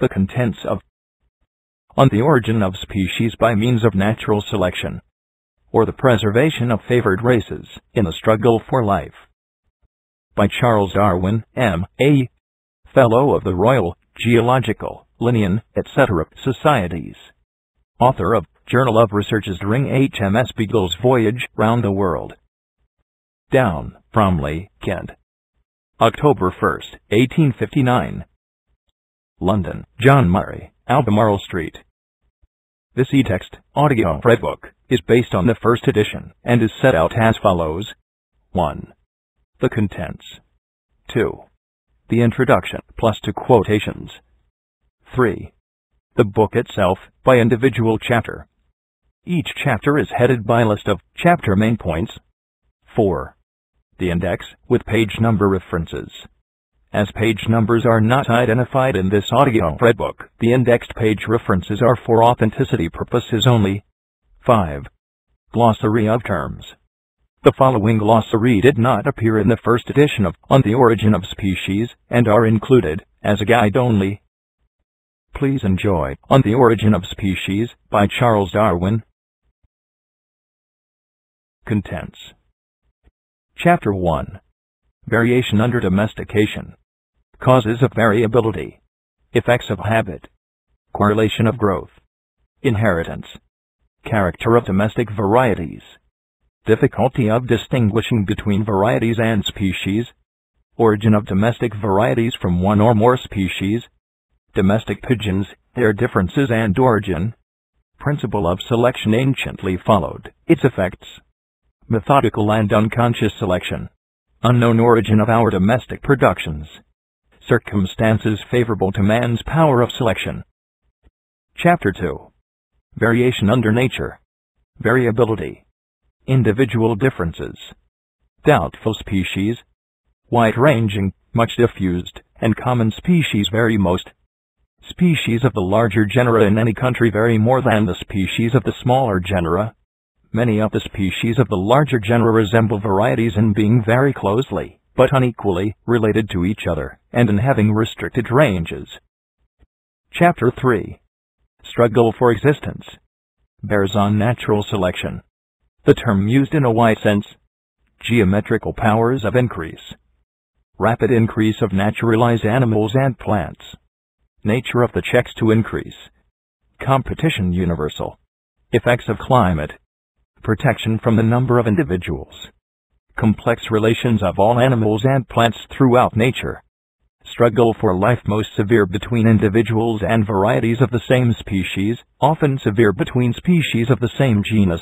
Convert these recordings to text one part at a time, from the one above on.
the contents of On the Origin of Species by Means of Natural Selection, or the Preservation of Favored Races in the Struggle for Life, by Charles Darwin, M.A., Fellow of the Royal Geological, Linnean, etc. Societies, author of Journal of Researches during HMS Beagle's Voyage Round the World. Down, Bromley, Kent. October 1, 1859. London, John Murray, Albemarle Street. This e-text, audio redbook, is based on the first edition and is set out as follows. 1. The contents. 2. The introduction, plus two quotations. 3. The book itself, by individual chapter. Each chapter is headed by a list of chapter main points. 4. The index, with page number references. As page numbers are not identified in this audio redbook, the indexed page references are for authenticity purposes only. 5. Glossary of terms. The following glossary did not appear in the first edition of On the Origin of Species, and are included as a guide only. Please enjoy On the Origin of Species by Charles Darwin. Contents. Chapter 1. Variation under Domestication. Causes of Variability. Effects of Habit. Correlation of Growth. Inheritance. Character of Domestic Varieties. Difficulty of Distinguishing between Varieties and Species. Origin of Domestic Varieties from one or more species. Domestic pigeons, their differences and origin. Principle of selection anciently followed, its effects. Methodical and unconscious selection. Unknown origin of our domestic productions. Circumstances favorable to man's power of selection. Chapter 2. Variation under Nature. Variability. Individual differences. Doubtful species. Wide-ranging, much diffused, and common species vary most. Species of the larger genera in any country vary more than the species of the smaller genera. Many of the species of the larger genera resemble varieties in being very closely, but unequally, related to each other, and in having restricted ranges. Chapter 3. Struggle for Existence. Bears on Natural Selection. The term used in a wide sense. Geometrical powers of increase. Rapid increase of naturalized animals and plants. Nature of the checks to increase. Competition universal. Effects of climate. Protection from the number of individuals. Complex relations of all animals and plants throughout nature. Struggle for life most severe between individuals and varieties of the same species, often severe between species of the same genus.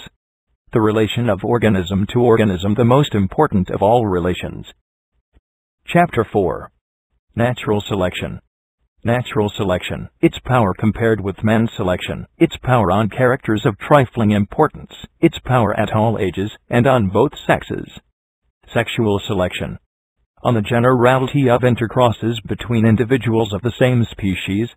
The relation of organism to organism, the most important of all relations. Chapter 4. Natural Selection. Natural selection, its power compared with man's selection, its power on characters of trifling importance, its power at all ages, and on both sexes. Sexual selection. On the generality of intercrosses between individuals of the same species.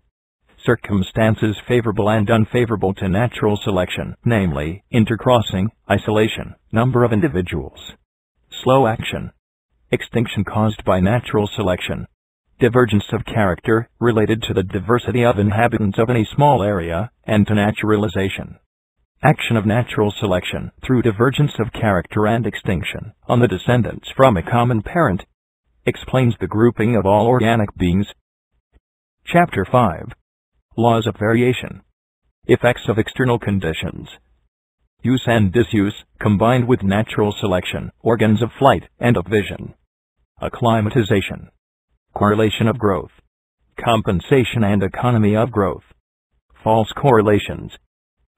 Circumstances favorable and unfavorable to natural selection, namely, intercrossing, isolation, number of individuals. Slow action. Extinction caused by natural selection. Divergence of character, related to the diversity of inhabitants of any small area, and to naturalization. Action of natural selection, through divergence of character and extinction, on the descendants from a common parent, explains the grouping of all organic beings. Chapter 5. Laws of Variation. Effects of External Conditions. Use and disuse, combined with natural selection, organs of flight and of vision. Acclimatization. Correlation of growth. Compensation and economy of growth. False correlations.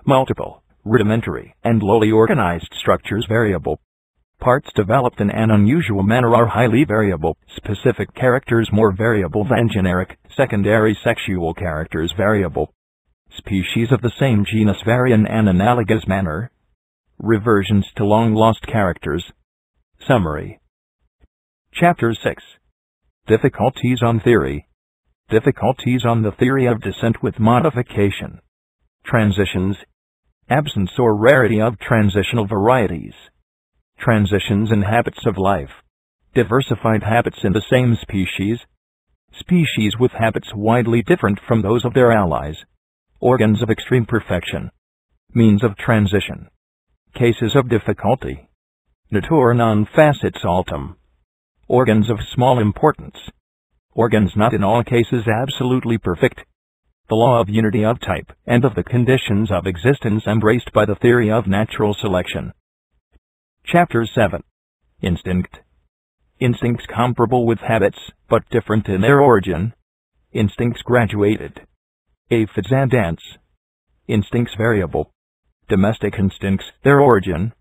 Multiple, rudimentary, and lowly organized structures variable. Parts developed in an unusual manner are highly variable, specific characters more variable than generic, secondary sexual characters variable. Species of the same genus vary in an analogous manner. Reversions to long-lost characters. Summary. Chapter 6. Difficulties on Theory. Difficulties on the theory of descent with modification. Transitions. Absence or rarity of transitional varieties. Transitions in habits of life. Diversified habits in the same species. species with habits widely different from those of their allies, organs of extreme perfection, means of transition, cases of difficulty, natura non facit saltum, organs of small importance, organs not in all cases absolutely perfect, the law of unity of type and of the conditions of existence embraced by the theory of natural selection. Chapter 7. Instinct. Instincts comparable with habits, but different in their origin. Instincts graduated. Aphids and ants. Instincts variable. Domestic instincts, their origin.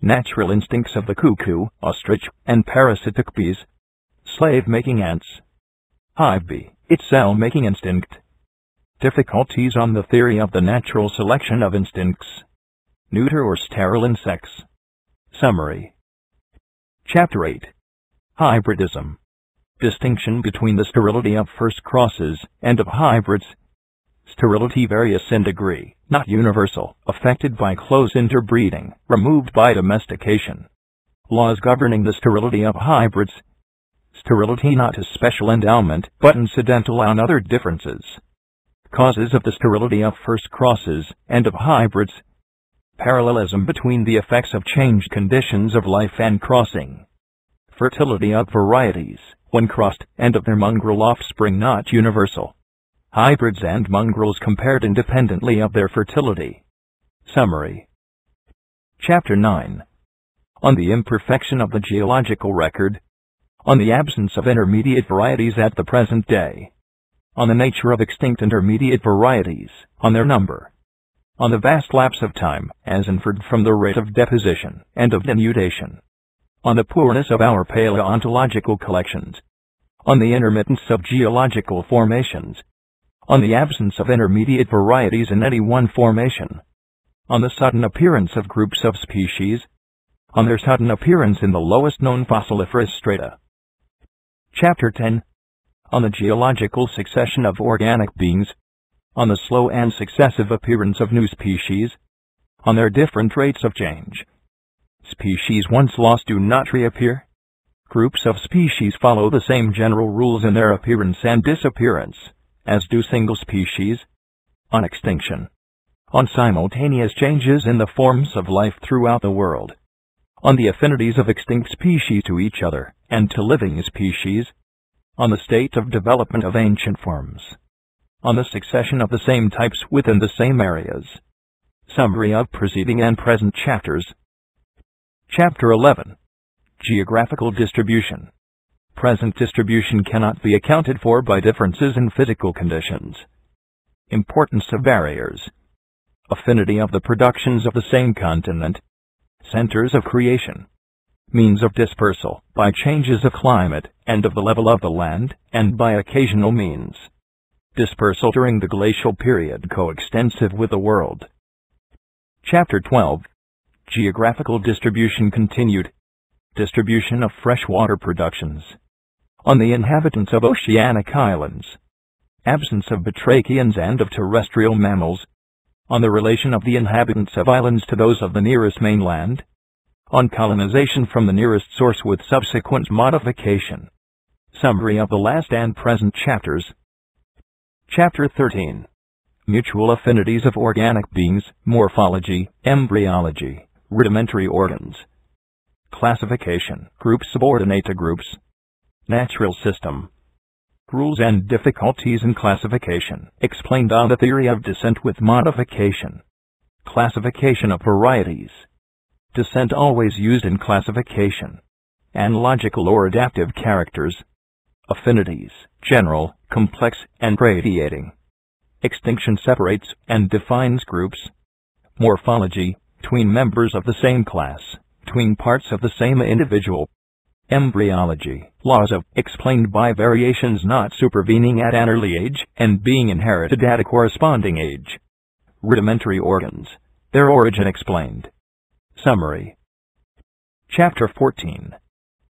Natural instincts of the cuckoo, ostrich, and parasitic bees. Slave-making ants. Hive bee, its cell-making instinct. Difficulties on the theory of the natural selection of instincts. Neuter or sterile insects. Summary. Chapter 8. Hybridism. Distinction between the sterility of first crosses and of hybrids. Sterility various in degree, not universal, affected by close interbreeding, removed by domestication. Laws governing the sterility of hybrids. Sterility not a special endowment, but incidental on other differences. Causes of the sterility of first crosses and of hybrids. Parallelism between the effects of changed conditions of life and crossing. Fertility of varieties, when crossed, and of their mongrel offspring not universal. Hybrids and mongrels compared independently of their fertility. Summary. Chapter 9. On the imperfection of the geological record. On the absence of intermediate varieties at the present day. On the nature of extinct intermediate varieties, on their number. On the vast lapse of time, as inferred from the rate of deposition and of denudation. On the poorness of our paleontological collections, on the intermittence of geological formations, on the absence of intermediate varieties in any one formation, on the sudden appearance of groups of species, on their sudden appearance in the lowest known fossiliferous strata. Chapter 10. On the geological succession of organic beings, on the slow and successive appearance of new species, on their different rates of change. Species once lost do not reappear. Groups of species follow the same general rules in their appearance and disappearance, as do single species. On extinction. On simultaneous changes in the forms of life throughout the world. On the affinities of extinct species to each other, and to living species. On the state of development of ancient forms. On the succession of the same types within the same areas. Summary of preceding and present chapters. Chapter 11. Geographical distribution. Present distribution cannot be accounted for by differences in physical conditions. Importance of barriers. Affinity of the productions of the same continent. Centers of creation. Means of dispersal, by changes of climate, and of the level of the land, and by occasional means. Dispersal during the glacial period coextensive with the world. Chapter 12. Geographical distribution continued. Distribution of freshwater productions. On the inhabitants of oceanic islands. Absence of batrachians and of terrestrial mammals. On the relation of the inhabitants of islands to those of the nearest mainland. On colonization from the nearest source with subsequent modification. Summary of the last and present chapters. Chapter 13. Mutual affinities of organic beings, morphology, embryology, rudimentary organs. Classification, groups subordinate to groups. Natural system. Rules and difficulties in classification, explained on the theory of descent with modification. Classification of varieties. Descent always used in classification. Analogical or adaptive characters. Affinities, general, complex, and radiating. Extinction separates and defines groups. Morphology, between members of the same class, between parts of the same individual. Embryology, laws of, explained by variations not supervening at an early age and being inherited at a corresponding age. Rudimentary organs, their origin explained. Summary. Chapter 14.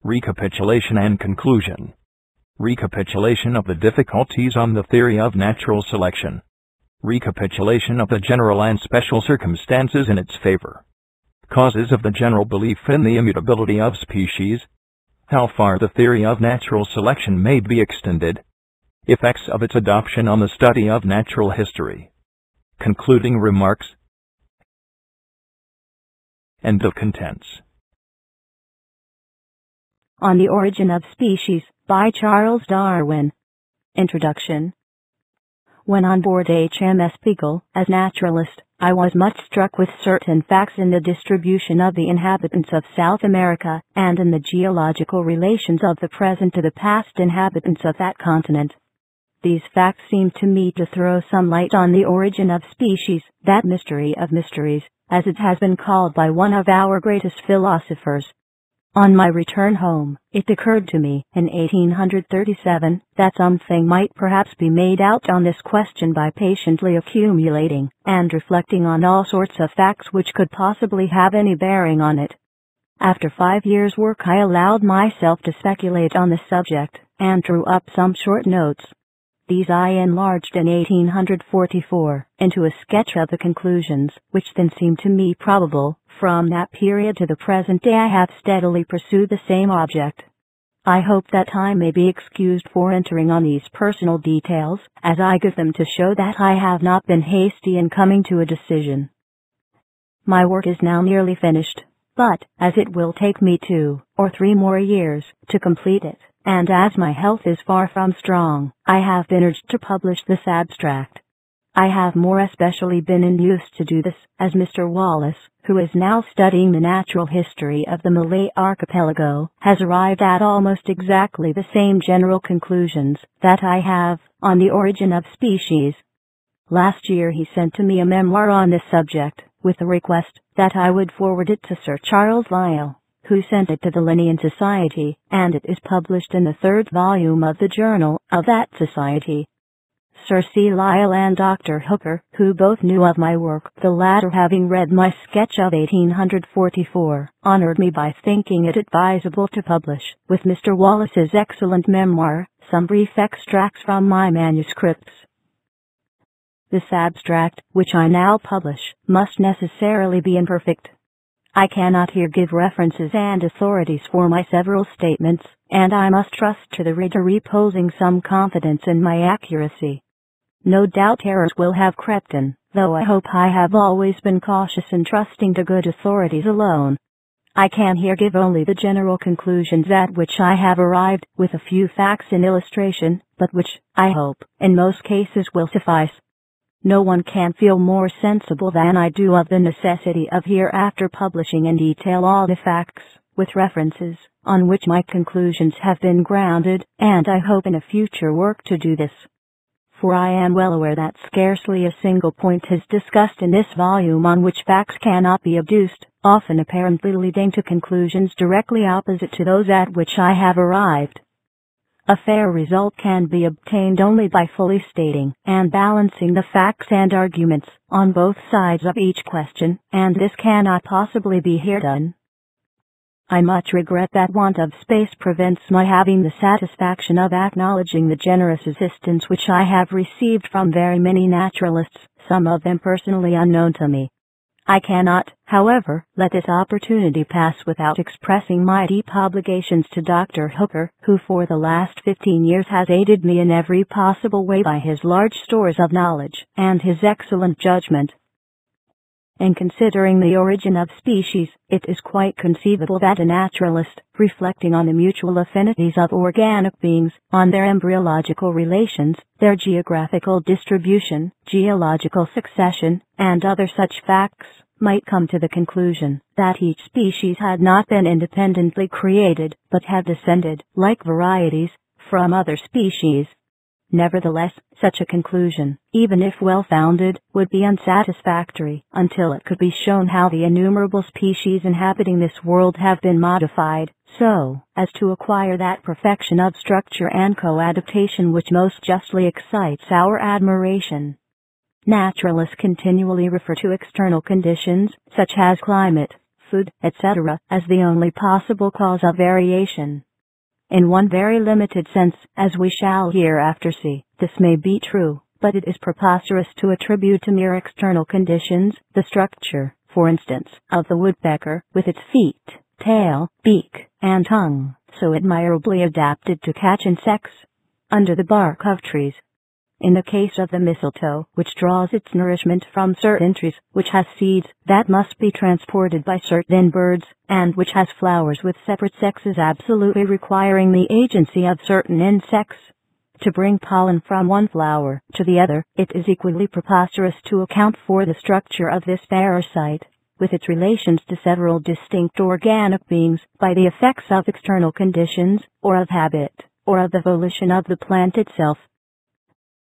Recapitulation and conclusion. Recapitulation of the difficulties on the theory of natural selection. Recapitulation of the general and special circumstances in its favor. Causes of the general belief in the immutability of species. How far the theory of natural selection may be extended. Effects of its adoption on the study of natural history. Concluding remarks. End of contents. On the Origin of Species, by Charles Darwin. Introduction. When on board HMS Beagle, as naturalist, I was much struck with certain facts in the distribution of the inhabitants of South America, and in the geological relations of the present to the past inhabitants of that continent. These facts seem to me to throw some light on the origin of species, that mystery of mysteries, as it has been called by one of our greatest philosophers. On my return home, it occurred to me, in 1837, that something might perhaps be made out on this question by patiently accumulating and reflecting on all sorts of facts which could possibly have any bearing on it. After 5 years' work I allowed myself to speculate on the subject, and drew up some short notes. These I enlarged in 1844 into a sketch of the conclusions, which then seemed to me probable. From that period to the present day I have steadily pursued the same object. I hope that time may be excused for entering on these personal details, as I give them to show that I have not been hasty in coming to a decision. My work is now nearly finished, but, as it will take me 2 or 3 more years to complete it, and as my health is far from strong, I have been urged to publish this abstract. I have more especially been induced to do this, as Mr. Wallace, who is now studying the natural history of the Malay archipelago, has arrived at almost exactly the same general conclusions that I have, on the origin of species. Last year he sent to me a memoir on this subject, with the request that I would forward it to Sir Charles Lyell, who sent it to the Linnean Society, and it is published in the 3rd volume of the Journal of that Society. Sir C. Lyell and Dr. Hooker, who both knew of my work, the latter having read my sketch of 1844, honored me by thinking it advisable to publish, with Mr. Wallace's excellent memoir, some brief extracts from my manuscripts. This abstract, which I now publish, must necessarily be imperfect. I cannot here give references and authorities for my several statements, and I must trust to the reader reposing some confidence in my accuracy. No doubt errors will have crept in, though I hope I have always been cautious in trusting to good authorities alone. I can here give only the general conclusions at which I have arrived, with a few facts in illustration, but which, I hope, in most cases will suffice. No one can feel more sensible than I do of the necessity of hereafter publishing in detail all the facts, with references, on which my conclusions have been grounded, and I hope in a future work to do this. For I am well aware that scarcely a single point is discussed in this volume on which facts cannot be adduced, often apparently leading to conclusions directly opposite to those at which I have arrived. A fair result can be obtained only by fully stating and balancing the facts and arguments on both sides of each question, and this cannot possibly be here done. I much regret that want of space prevents my having the satisfaction of acknowledging the generous assistance which I have received from very many naturalists, some of them personally unknown to me. I cannot, however, let this opportunity pass without expressing my deep obligations to Dr. Hooker, who for the last 15 years has aided me in every possible way by his large stores of knowledge and his excellent judgment. In considering the origin of species, it is quite conceivable that a naturalist, reflecting on the mutual affinities of organic beings, on their embryological relations, their geographical distribution, geological succession, and other such facts, might come to the conclusion that each species had not been independently created, but had descended, like varieties, from other species. Nevertheless, such a conclusion, even if well-founded, would be unsatisfactory until it could be shown how the innumerable species inhabiting this world have been modified, so as to acquire that perfection of structure and coadaptation which most justly excites our admiration. Naturalists continually refer to external conditions, such as climate, food, etc., as the only possible cause of variation. In one very limited sense, as we shall hereafter see, this may be true, but it is preposterous to attribute to mere external conditions the structure, for instance, of the woodpecker, with its feet, tail, beak, and tongue, so admirably adapted to catch insects. under the bark of trees. In the case of the mistletoe, which draws its nourishment from certain trees, which has seeds that must be transported by certain birds, and which has flowers with separate sexes absolutely requiring the agency of certain insects to bring pollen from one flower to the other, it is equally preposterous to account for the structure of this parasite, with its relations to several distinct organic beings, by the effects of external conditions, or of habit, or of the volition of the plant itself.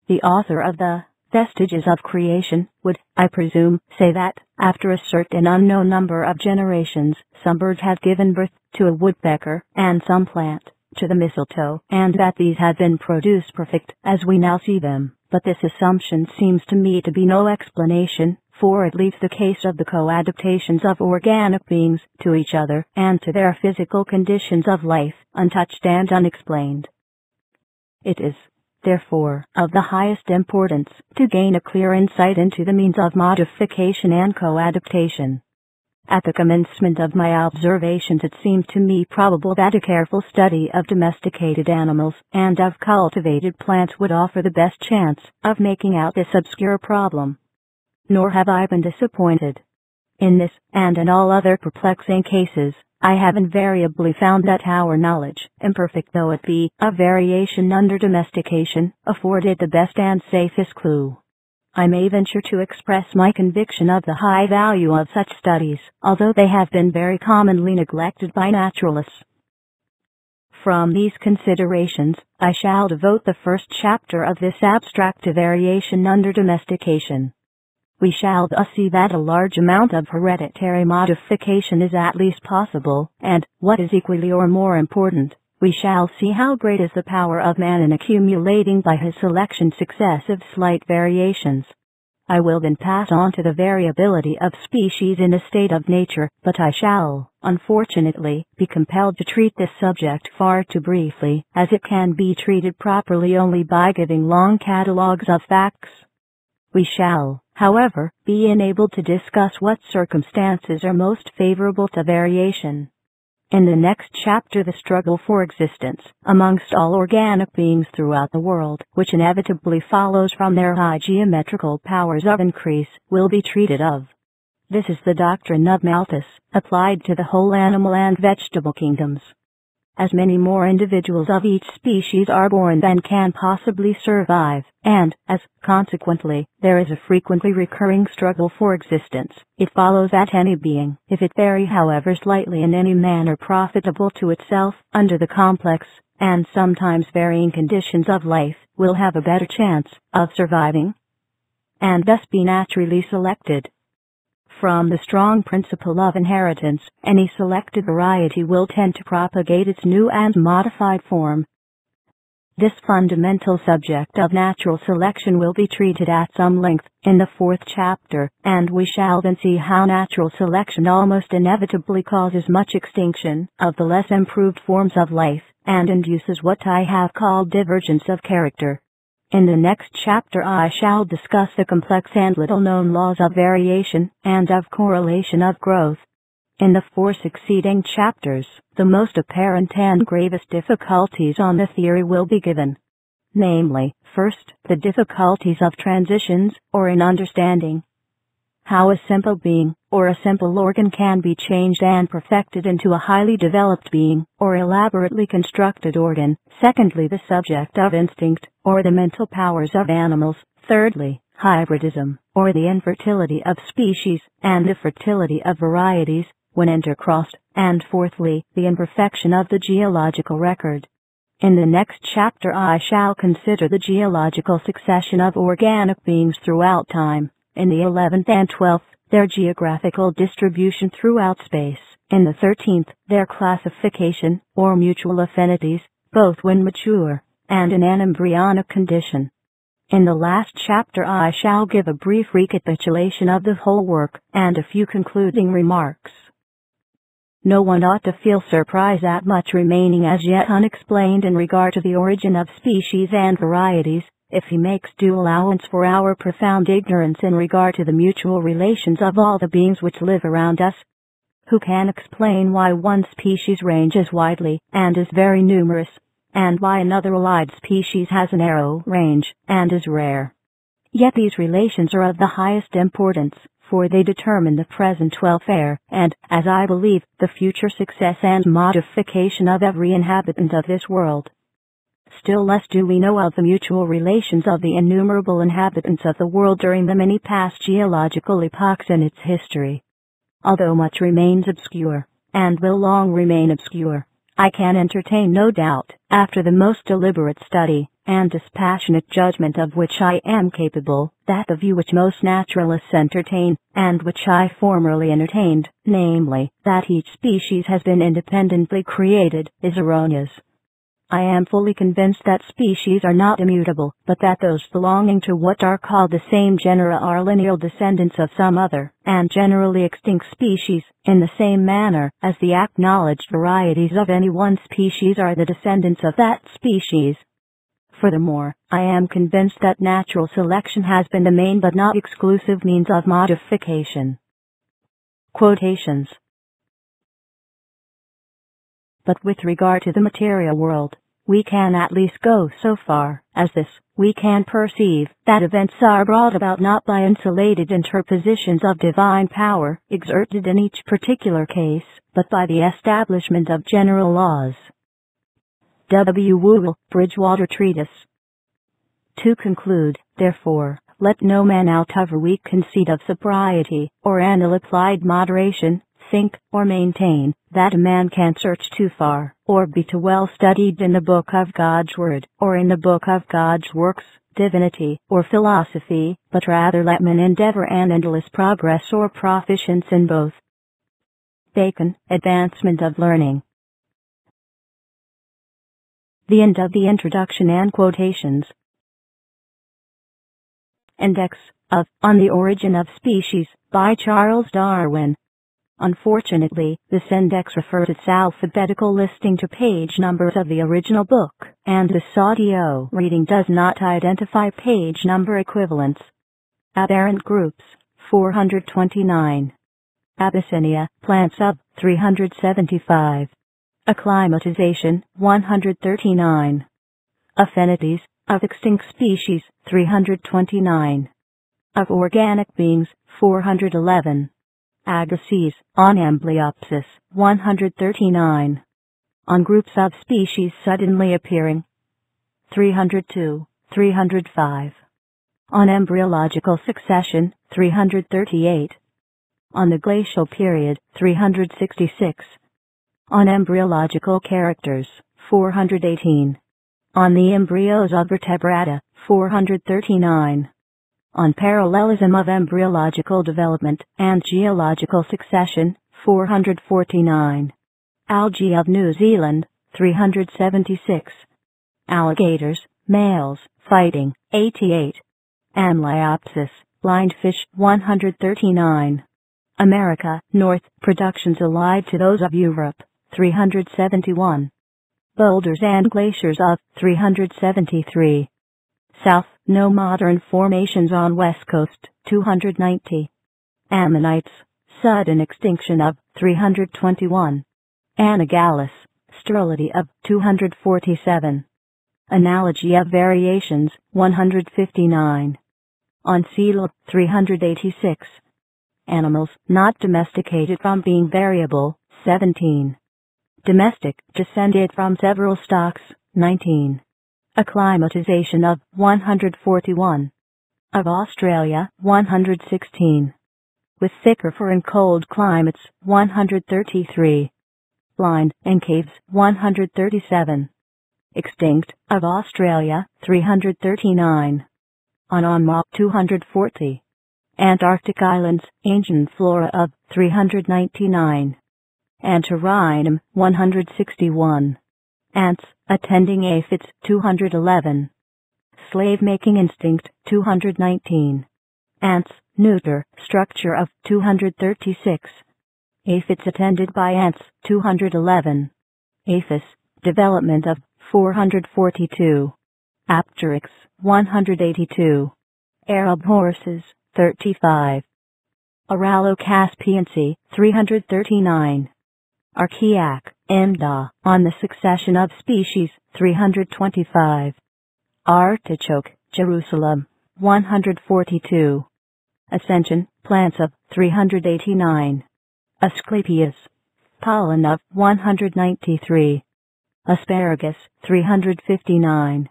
The author of the Vestiges of Creation would, I presume, say that, after a certain unknown number of generations, some bird had given birth to a woodpecker, and some plant to the mistletoe, and that these had been produced perfect as we now see them. But this assumption seems to me to be no explanation, for it leaves the case of the coadaptations of organic beings to each other and to their physical conditions of life untouched and unexplained. It is, therefore, of the highest importance to gain a clear insight into the means of modification and coadaptation. At the commencement of my observations it seemed to me probable that a careful study of domesticated animals and of cultivated plants would offer the best chance of making out this obscure problem. Nor have I been disappointed. In this, and in all other perplexing cases, I have invariably found that our knowledge, imperfect though it be, of variation under domestication, afforded the best and safest clue. I may venture to express my conviction of the high value of such studies, although they have been very commonly neglected by naturalists. From these considerations, I shall devote the first chapter of this abstract to variation under domestication. We shall thus see that a large amount of hereditary modification is at least possible, and, what is equally or more important, we shall see how great is the power of man in accumulating by his selection successive slight variations. I will then pass on to the variability of species in a state of nature, but I shall, unfortunately, be compelled to treat this subject far too briefly, as it can be treated properly only by giving long catalogues of facts. We shall, however, be enabled to discuss what circumstances are most favorable to variation. In the next chapter, the struggle for existence amongst all organic beings throughout the world, which inevitably follows from their high geometrical powers of increase, will be treated of. This is the doctrine of Malthus, applied to the whole animal and vegetable kingdoms. As many more individuals of each species are born than can possibly survive, and, as, consequently, there is a frequently recurring struggle for existence, it follows that any being, if it vary however slightly in any manner profitable to itself, under the complex, and sometimes varying conditions of life, will have a better chance of surviving, and thus be naturally selected. From the strong principle of inheritance, any selected variety will tend to propagate its new and modified form. This fundamental subject of natural selection will be treated at some length in the fourth chapter, and we shall then see how natural selection almost inevitably causes much extinction of the less improved forms of life, and induces what I have called divergence of character. In the next chapter I shall discuss the complex and little-known laws of variation and of correlation of growth. In the four succeeding chapters, the most apparent and gravest difficulties on the theory will be given. Namely, first, the difficulties of transitions, or in understanding how a simple being, or a simple organ can be changed and perfected into a highly developed being, or elaborately constructed organ, secondly the subject of instinct, or the mental powers of animals, thirdly, hybridism, or the infertility of species, and the fertility of varieties, when intercrossed, and fourthly, the imperfection of the geological record. In the next chapter I shall consider the geological succession of organic beings throughout time. In the 11th and 12th, their geographical distribution throughout space. In the 13th, their classification, or mutual affinities, both when mature, and in an embryonic condition. In the last chapter I shall give a brief recapitulation of the whole work, and a few concluding remarks. No one ought to feel surprise at much remaining as yet unexplained in regard to the origin of species and varieties, if he makes due allowance for our profound ignorance in regard to the mutual relations of all the beings which live around us. Who can explain why one species ranges widely, and is very numerous, and why another allied species has a narrow range and is rare. Yet these relations are of the highest importance, for they determine the present welfare and, as I believe, the future success and modification of every inhabitant of this world. Still less do we know of the mutual relations of the innumerable inhabitants of the world during the many past geological epochs in its history. Although much remains obscure, and will long remain obscure, I can entertain no doubt, after the most deliberate study, and dispassionate judgment of which I am capable, that the view which most naturalists entertain, and which I formerly entertained, namely, that each species has been independently created, is erroneous. I am fully convinced that species are not immutable, but that those belonging to what are called the same genera are lineal descendants of some other, and generally extinct species, in the same manner as the acknowledged varieties of any one species are the descendants of that species. Furthermore, I am convinced that natural selection has been the main but not exclusive means of modification. Quotations. But with regard to the material world, we can at least go so far as this. We can perceive that events are brought about not by insulated interpositions of divine power exerted in each particular case, but by the establishment of general laws. W. Whewell, Bridgewater Treatise. To conclude, therefore, let no man out of a weak conceit of sobriety, or an ill applied moderation, think, or maintain, that a man can search too far, or be too well studied in the book of God's word, or in the book of God's works, divinity, or philosophy, but rather let men endeavor an endless progress or proficience in both. Bacon, Advancement of Learning. The end of the introduction and quotations. Index of On the Origin of Species, by Charles Darwin. Unfortunately, this index refers its alphabetical listing to page numbers of the original book, and this audio reading does not identify page number equivalents. Aberrant Groups, 429. Abyssinia, Plants Sub, 375. Acclimatization, 139. Affinities, of Extinct Species, 329. Of Organic Beings, 411. Agassiz, on Amblyopsis, 139. On Groups of Species Suddenly Appearing, 302, 305. On Embryological Succession, 338. On the Glacial Period, 366. On Embryological Characters, 418. On the Embryos of Vertebrata, 439. On Parallelism of Embryological Development and Geological Succession, 449. Algae of New Zealand, 376. Alligators, Males, Fighting, 88. Amblyopsis, Blind Fish, 139. America, North, Productions Allied to Those of Europe, 371. Boulders and Glaciers of, 373. South, No Modern Formations on West Coast, 290. Ammonites, Sudden Extinction of, 321. Anagallis, Sterility of, 247. Analogy of Variations, 159. On Seal, 386. Animals Not Domesticated from Being Variable, 17. Domestic Descended from Several Stocks, 19. Acclimatization of, 141. Of Australia, 116. With Thicker for in Cold Climates, 133. Blind in Caves, 137. Extinct, of Australia, 339. On Onmaw, 240. Antarctic Islands, Ancient Flora of, 399. Antirrhinum, 161. Ants, Attending Aphids, 211. Slave-Making Instinct, 219. Ants, Neuter, Structure of, 236. Aphids Attended by Ants, 211. Aphis, Development of, 442. Apteryx, 182. Arab Horses, 35. Aralo-Caspiancy, 339. Archaea, Emda, On the Succession of Species, 325. Artichoke, Jerusalem, 142. Ascension, plants of 389. Asclepias, pollen of 193. Asparagus, 359.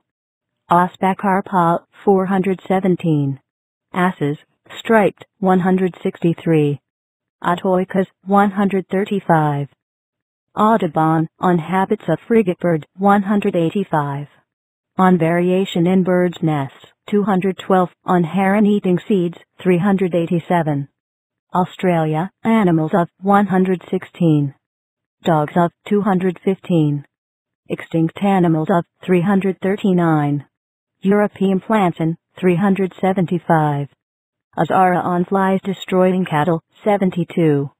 Osbacarpal, 417. Asses, striped, 163. Autoicas, 135. Audubon, on habits of frigate bird, 185. On variation in birds' nests, 212. On heron eating seeds, 387. Australia, animals of, 116. Dogs of, 215. Extinct animals of, 339. European plants in, 375. Azara on flies destroying cattle, 72.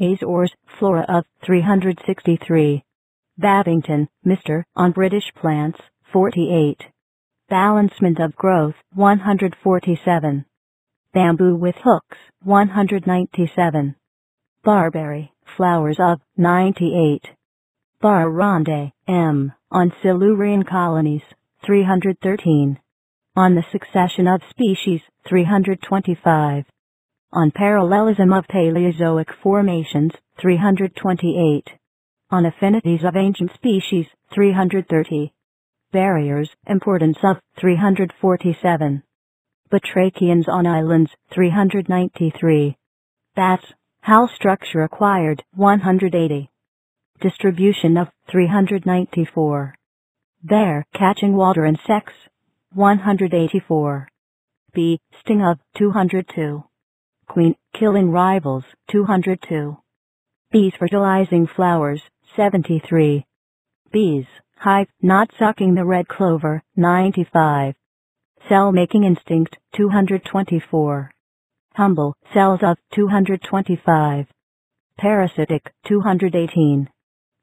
Azores, flora of, 363. Babington, Mr., on British plants, 48. Balancement of growth, 147. Bamboo with hooks, 197. Barberry, flowers of, 98. Barronde, M., on Silurian colonies, 313. On the succession of species, 325. On parallelism of Paleozoic formations, 328. On affinities of ancient species, 330. Barriers, importance of, 347. Batrachians on islands, 393. Bats, house structure acquired, 180. Distribution of, 394. Bear, catching water insects, 184. Bee, sting of, 202. Queen, killing rivals, 202. Bees fertilizing flowers, 73. Bees, hive, not sucking the red clover, 95. Cell-making instinct, 224. Humble, cells of, 225. Parasitic, 218.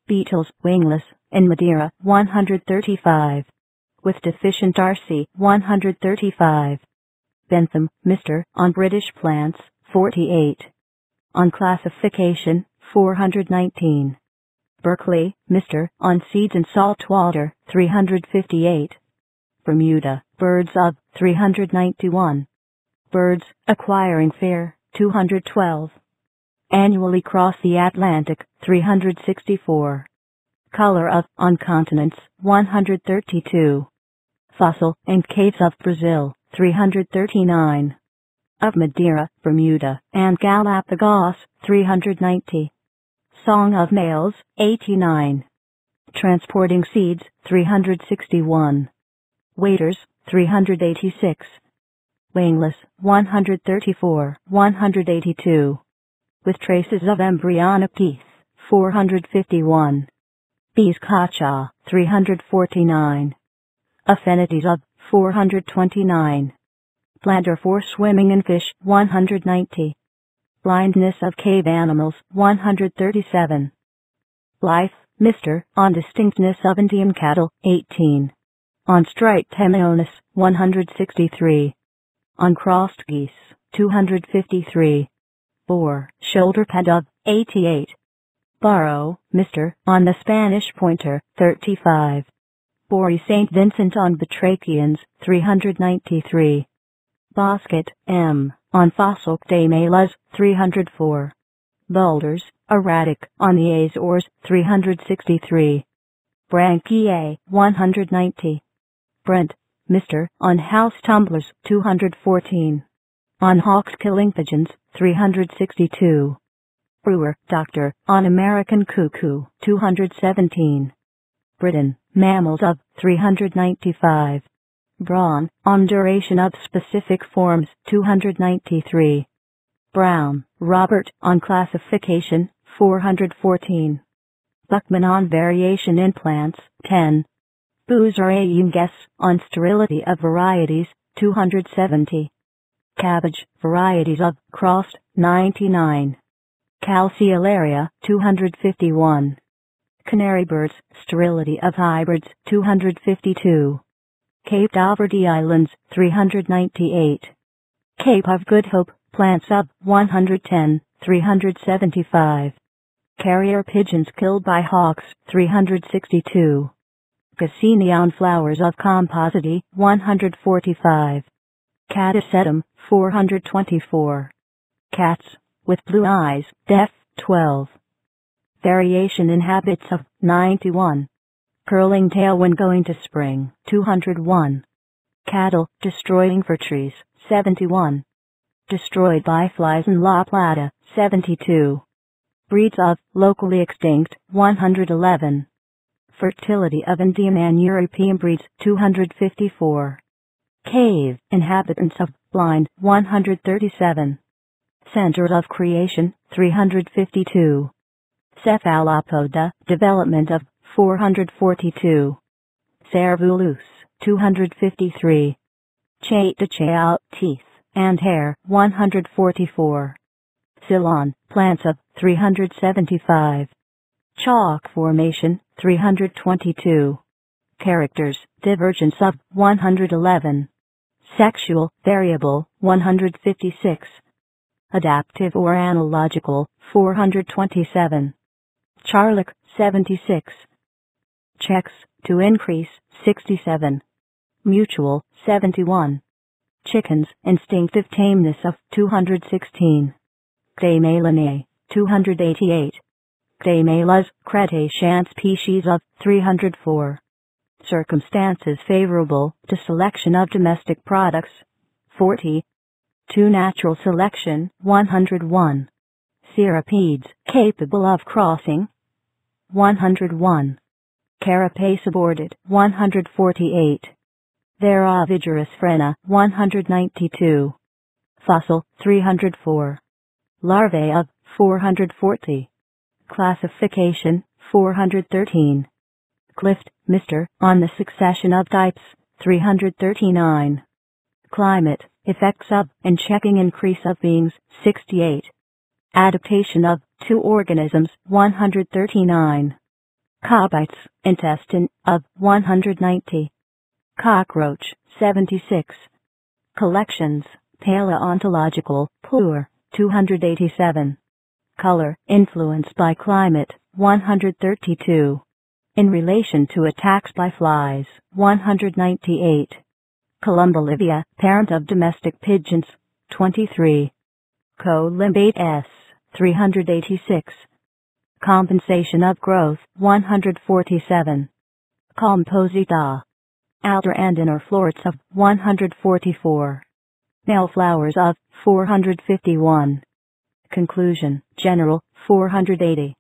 Beetles, wingless, in Madeira, 135. With deficient RC, 135. Bentham, Mr., on British plants, 48. On classification, 419. Berkeley, Mr., on seeds and salt water, 358. Bermuda, birds of, 391. Birds, acquiring fare, 212. Annually cross the Atlantic, 364. Color of, on continents, 132. Fossil, in caves of Brazil, 339. Of Madeira, Bermuda, and Galapagos, 390. Song of males, 89. Transporting seeds, 361. Waders, 386. Wingless, 134, 182. With traces of embryonic teeth, 451. Bees Cacha, 349. Affinities of, 429. Bladder for swimming in fish, 190. Blindness of cave animals, 137. Blythe, Mr., on distinctness of Indian cattle, 18. On striped hemionus, 163. On crossed geese, 253. Boar, shoulder pad of, 88. Barrow, Mr., on the Spanish pointer, 35. Bory St. Vincent on batrachians, 393. Bosquet, M., on Phascopedamelas, 304. Boulders, erratic, on the Azores, 363. Branchiae, 190. Brent, Mr., on house tumblers, 214. On hawks killing pigeons, 362. Brewer, Dr., on American cuckoo, 217. Britain, mammals of, 395. Braun, on duration of specific forms, 293. Brown, Robert, on classification, 414. Buckman on variation in plants, 10. Boozer A. Unges, on sterility of varieties, 270. Cabbage, varieties of, crossed, 99. Calceolaria, 251. Canary birds, sterility of hybrids, 252. Cape D'Averdy Islands, 398. Cape of Good Hope, plants of, 110, 375. Carrier pigeons killed by hawks, 362. Cassinion flowers of Compositae, 145. Catasetum, 424. Cats, with blue eyes, deaf, 12. Variation in habits of, 91. Curling tail when going to spring, 201. Cattle, destroying for trees, 71. Destroyed by flies in La Plata, 72. Breeds of, locally extinct, 111. Fertility of Indian and European breeds, 254. Cave, inhabitants of, blind, 137. Centers of creation, 352. Cephalopoda, development of, 442. Cervulus, 253. Chaetachal, teeth and hair, 144. Ceylon, plants of, 375. Chalk formation, 322. Characters, divergence of, 111. Sexual, variable, 156. Adaptive or analogical, 427. Charlock, 76. Checks, to increase, 67. Mutual, 71. Chickens, instinctive tameness of, 216. Gdamelinae, 288. Gdamelas, Cretacean species of, 304. Circumstances favorable to selection of domestic products, 40. To natural selection, 101. Cirripedes, capable of crossing, 101. Carapace aborted, 148. Therovigerous frena, 192. Fossil, 304. Larvae of, 440. Classification, 413. Clift, Mr., on the succession of types, 339. Climate, effects of, and checking increase of beings, 68. Adaptation of, to organisms, 139. Cobites, intestine, of, 190. Cockroach, 76. Collections, paleontological, Plur, 287. Color, influenced by climate, 132. In relation to attacks by flies, 198. Columba Livia, parent of domestic pigeons, 23. Colimbates, 386. Compensation of growth, 147. Composita, outer and inner florets of, 144. Male flowers of, 451. Conclusion, general, 480.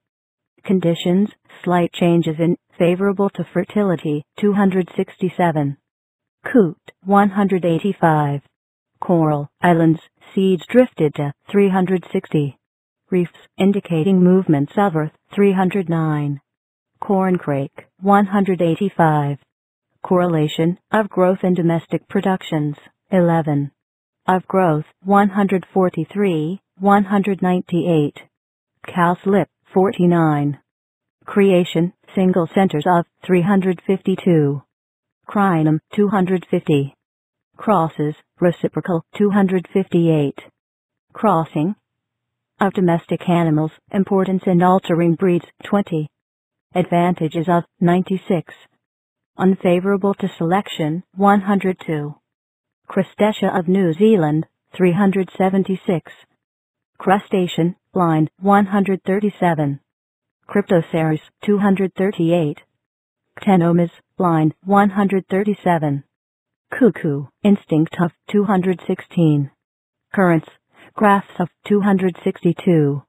Conditions, slight changes in, favorable to fertility, 267. Coote, 185. Coral, islands, seeds drifted to, 360. Reefs, indicating movements of earth, 309. Corncrake, 185. Correlation, of growth and domestic productions, 11. Of growth, 143, 198. Cowslip, 49. Creation, single centers of, 352. Crinum, 250. Crosses, reciprocal, 258. Crossing, of domestic animals, importance in altering breeds, 20. Advantages of, 96. Unfavorable to selection, 102. Crustacea of New Zealand, 376. Crustacean, blind, 137. Cryptoceras, 238. Ctenomas, blind, 137. Cuckoo, instinct of, 216. Currents, graphs of, 262.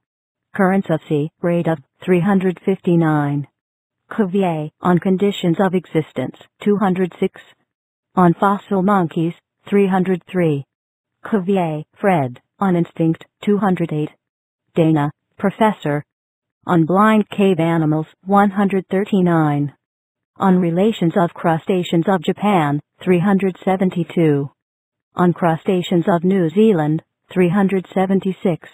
Currents of sea, rate of, 359. Cuvier, on conditions of existence, 206. On fossil monkeys, 303. Cuvier, Fred, on instinct, 208. Dana, Professor, on blind cave animals, 139. On relations of crustaceans of Japan, 372. On crustaceans of New Zealand, 376.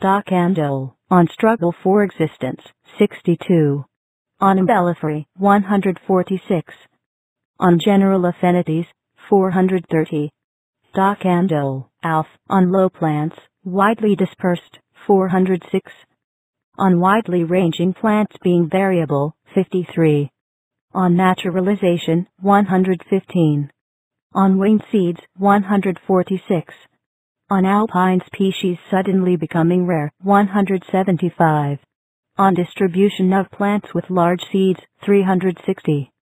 De Candolle, on struggle for existence, 62. On umbellifery, 146. On general affinities, 430. De Candolle, Alf, on low plants, widely dispersed, 406. On widely ranging plants being variable, 53. On Naturalization, 115. On Winged Seeds, 146. On Alpine Species Suddenly Becoming Rare, 175. On Distribution of Plants with Large Seeds, 360.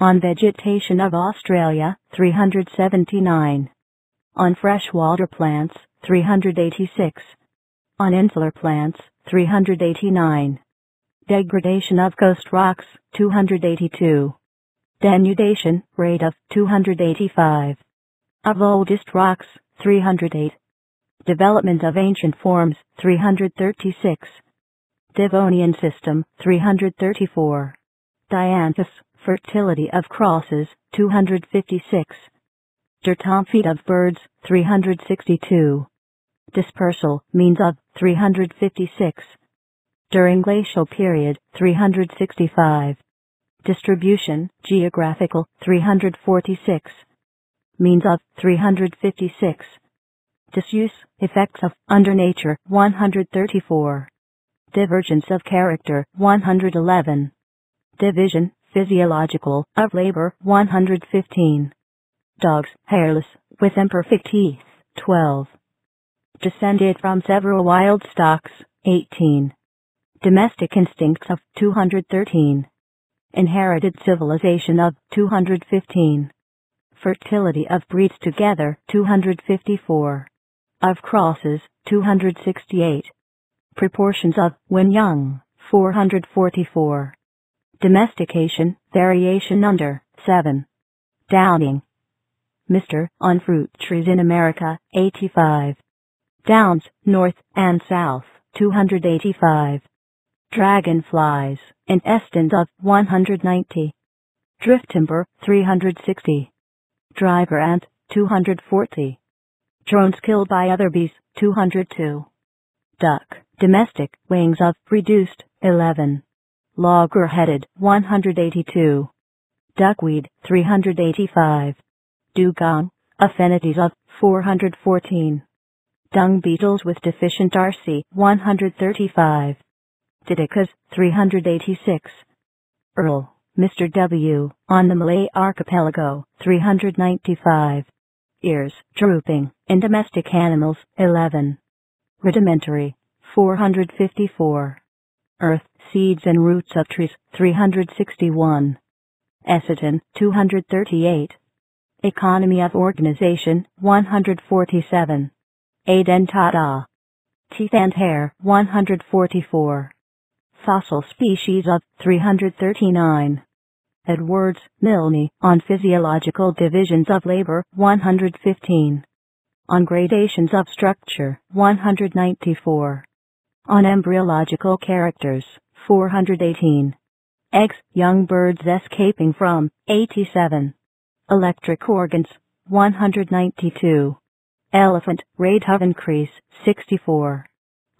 On Vegetation of Australia, 379. On Freshwater Plants, 386. On Insular Plants, 389. Degradation of Coast Rocks, 282. Denudation, rate of 285. Of Oldest Rocks, 308. Development of Ancient Forms, 336. Devonian System, 334. Dianthus, Fertility of Crosses, 256. Dertomphid of Birds, 362. Dispersal, Means of, 356. During Glacial Period, 365. Distribution, Geographical, 346. Means of, 356. Disuse, Effects of, Under Nature, 134. Divergence of Character, 111. Division, Physiological, of Labor, 115. Dogs, hairless, with imperfect teeth, 12. Descended from several wild stocks, 18. Domestic Instincts of, 213. Inherited Civilization of, 215. Fertility of Breeds Together, 254. Of Crosses, 268. Proportions of, When Young, 444. Domestication, Variation Under, 7. Downing. Mr. on Fruit Trees in America, 85. Downs, North and South, 285. Dragonflies, in Eston of, 190. Drift Timber, 360. Driver Ant, 240. Drones Killed by Other Bees, 202. Duck, Domestic, Wings of, Reduced, 11. Logger-headed, 182. Duckweed, 385. Dugong, Affinities of, 414. Dung Beetles with Deficient RC, 135. Didicas, 386. Earl, Mr. W., on the Malay Archipelago, 395. Ears, drooping, in domestic animals, 11. Rudimentary, 454. Earth, seeds and roots of trees, 361. Essiton, 238. Economy of Organization, 147. Edentata. Teeth and hair, 144. Fossil species of, 339. Edwards, Milne, on Physiological Divisions of Labor, 115. On Gradations of Structure, 194. On Embryological Characters, 418. Eggs, Young Birds Escaping from, 87. Electric Organs, 192. Elephant, Rate of Increase, 64.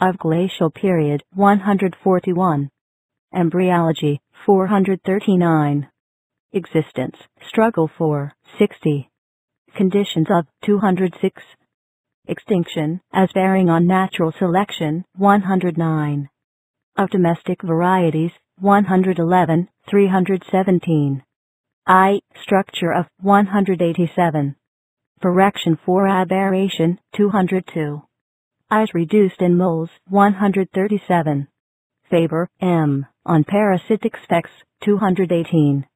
Of Glacial Period, 141. Embryology, 439. Existence, Struggle for, 60. Conditions of, 206. Extinction, as bearing on natural selection, 109. Of domestic varieties, 111, 317. I. Structure of, 187. Correction for aberration, 202. Eyes reduced in moles, 137. Faber, M., on parasitic specks, 218.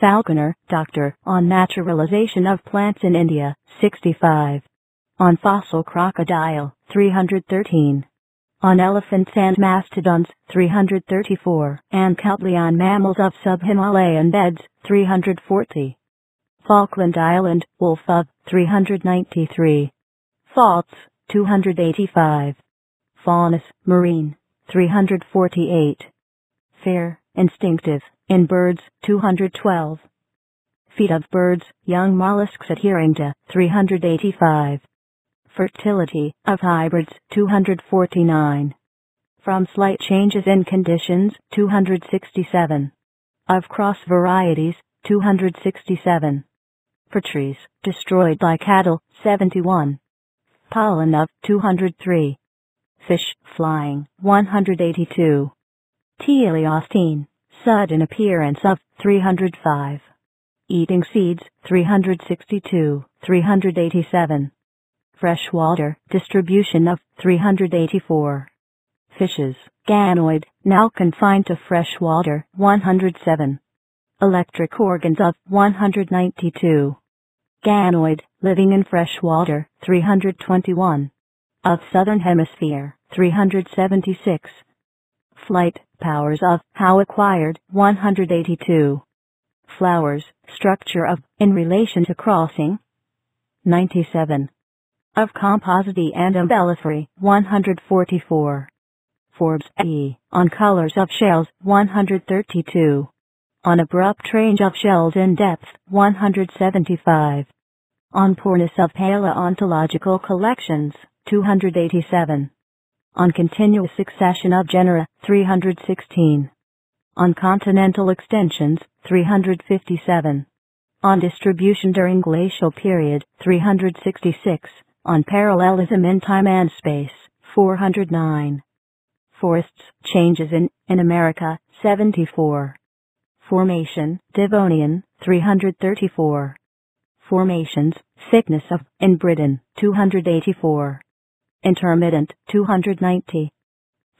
Falconer, Dr., on Naturalization of Plants in India, 65. On Fossil Crocodile, 313. On Elephants and Mastodons, 334. And countless on Mammals of Sub-Himalayan Beds, 340. Falkland Island, Wolf of, 393. Faults, 285. Faunus, Marine, 348. Fair, Instinctive, in Birds, 212. Feet of Birds, Young Mollusks Adhering to, 385. Fertility, of Hybrids, 249. From Slight Changes in Conditions, 267. Of Cross Varieties, 267. For Trees, Destroyed by Cattle, 71. Pollen of, 203. Fish, Flying, 182. Teleostene, sudden appearance of 305. Eating seeds 362, 387. Freshwater distribution of 384. Fishes, ganoid, now confined to freshwater 107. Electric organs of 192. Ganoid, living in freshwater 321. Of southern hemisphere 376. Flight powers of how acquired 182. Flowers, structure of in relation to crossing 97. Of compositae and umbellifery 144. Forbes e. on colors of shells 132. On abrupt range of shells in depth 175. On poorness of paleontological collections 287. On continuous succession of genera 316. On continental extensions 357. On distribution during glacial period 366. On parallelism in time and space 409. Forests, changes in America 74. Formation, Devonian 334. Formations, thickness of in Britain 284. Intermittent 290.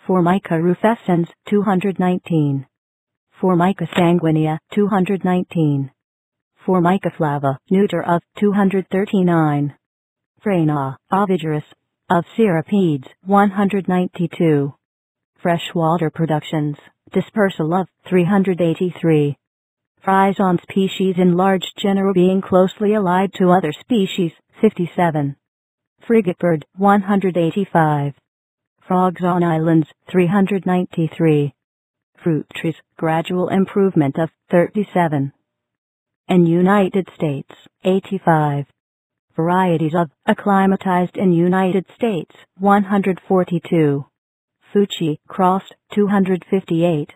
Formica rufescens 219. Formica sanguinea 219. Formica flava, neuter of 239. Frana ovigerous of cirripedes 192. Freshwater productions, dispersal of 383. Fries on species in large genera being closely allied to other species 57. Frigate bird 185. Frogs on islands 393. Fruit trees, gradual improvement of 37. In United States 85. Varieties of acclimatized in United States 142. Fuchi crossed 258.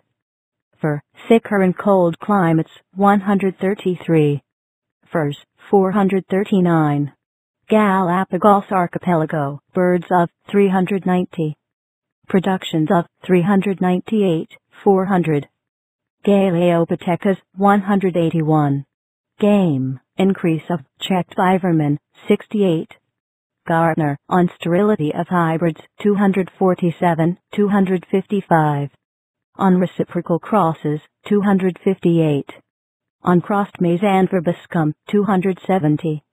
Fir, thicker in cold climates 133. Firs 439. Galapagos archipelago, birds of 390. Productions of 398, 400. Galeopithecus 181. Game, increase of checked Iverman 68. Gärtner on sterility of hybrids 247, 255. On reciprocal crosses 258. On crossed maize and verbiscum 270.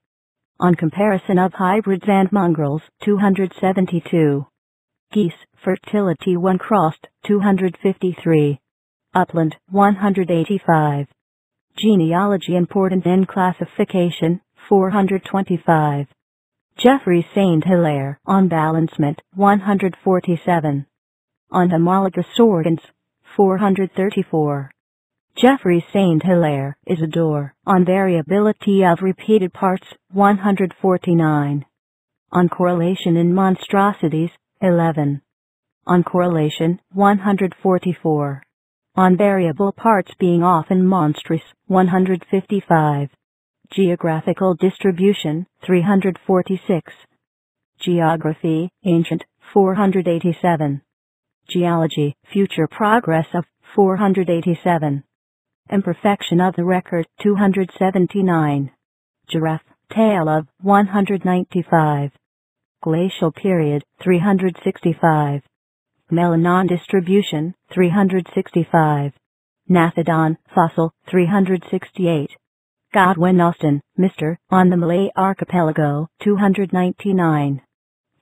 On comparison of hybrids and mongrels 272. Geese, fertility when crossed 253. Upland 185. Genealogy important in classification 425. Geoffroy Saint-Hilaire on balancement 147. On homologous organs 434. Geoffroy Saint-Hilaire, Isidore, on variability of repeated parts, 149. On correlation in monstrosities, 11. On correlation, 144. On variable parts being often monstrous, 155. Geographical distribution, 346. Geography, ancient, 487. Geology, future progress of, 487. Imperfection of the record 279. Giraffe, tail of 195. Glacial period 365. Melanon distribution 365. Nathodon fossil 368. Godwin Austen, Mr. on the Malay archipelago 299.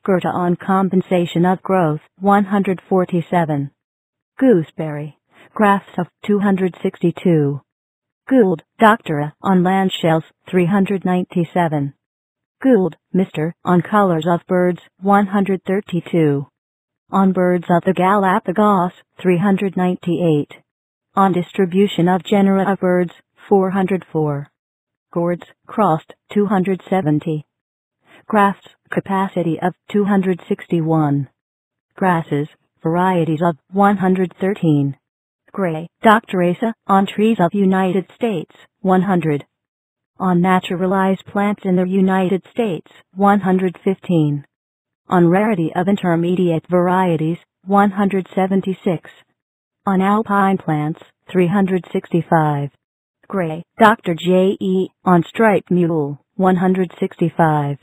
Goethe on compensation of growth 147. Gooseberry, graphs of 262. Gould, Doctor on land shells 397. Gould, Mr. on colors of birds 132. On birds of the Galapagos 398. On distribution of genera of birds 404. Gourds, crossed 270. Grafts, capacity of 261. Grasses, varieties of 113. Gray, Dr. Asa, on trees of United States, 100. On naturalized plants in the United States, 115. On rarity of intermediate varieties, 176. On alpine plants, 365. Gray, Dr. J.E., on striped mule, 165.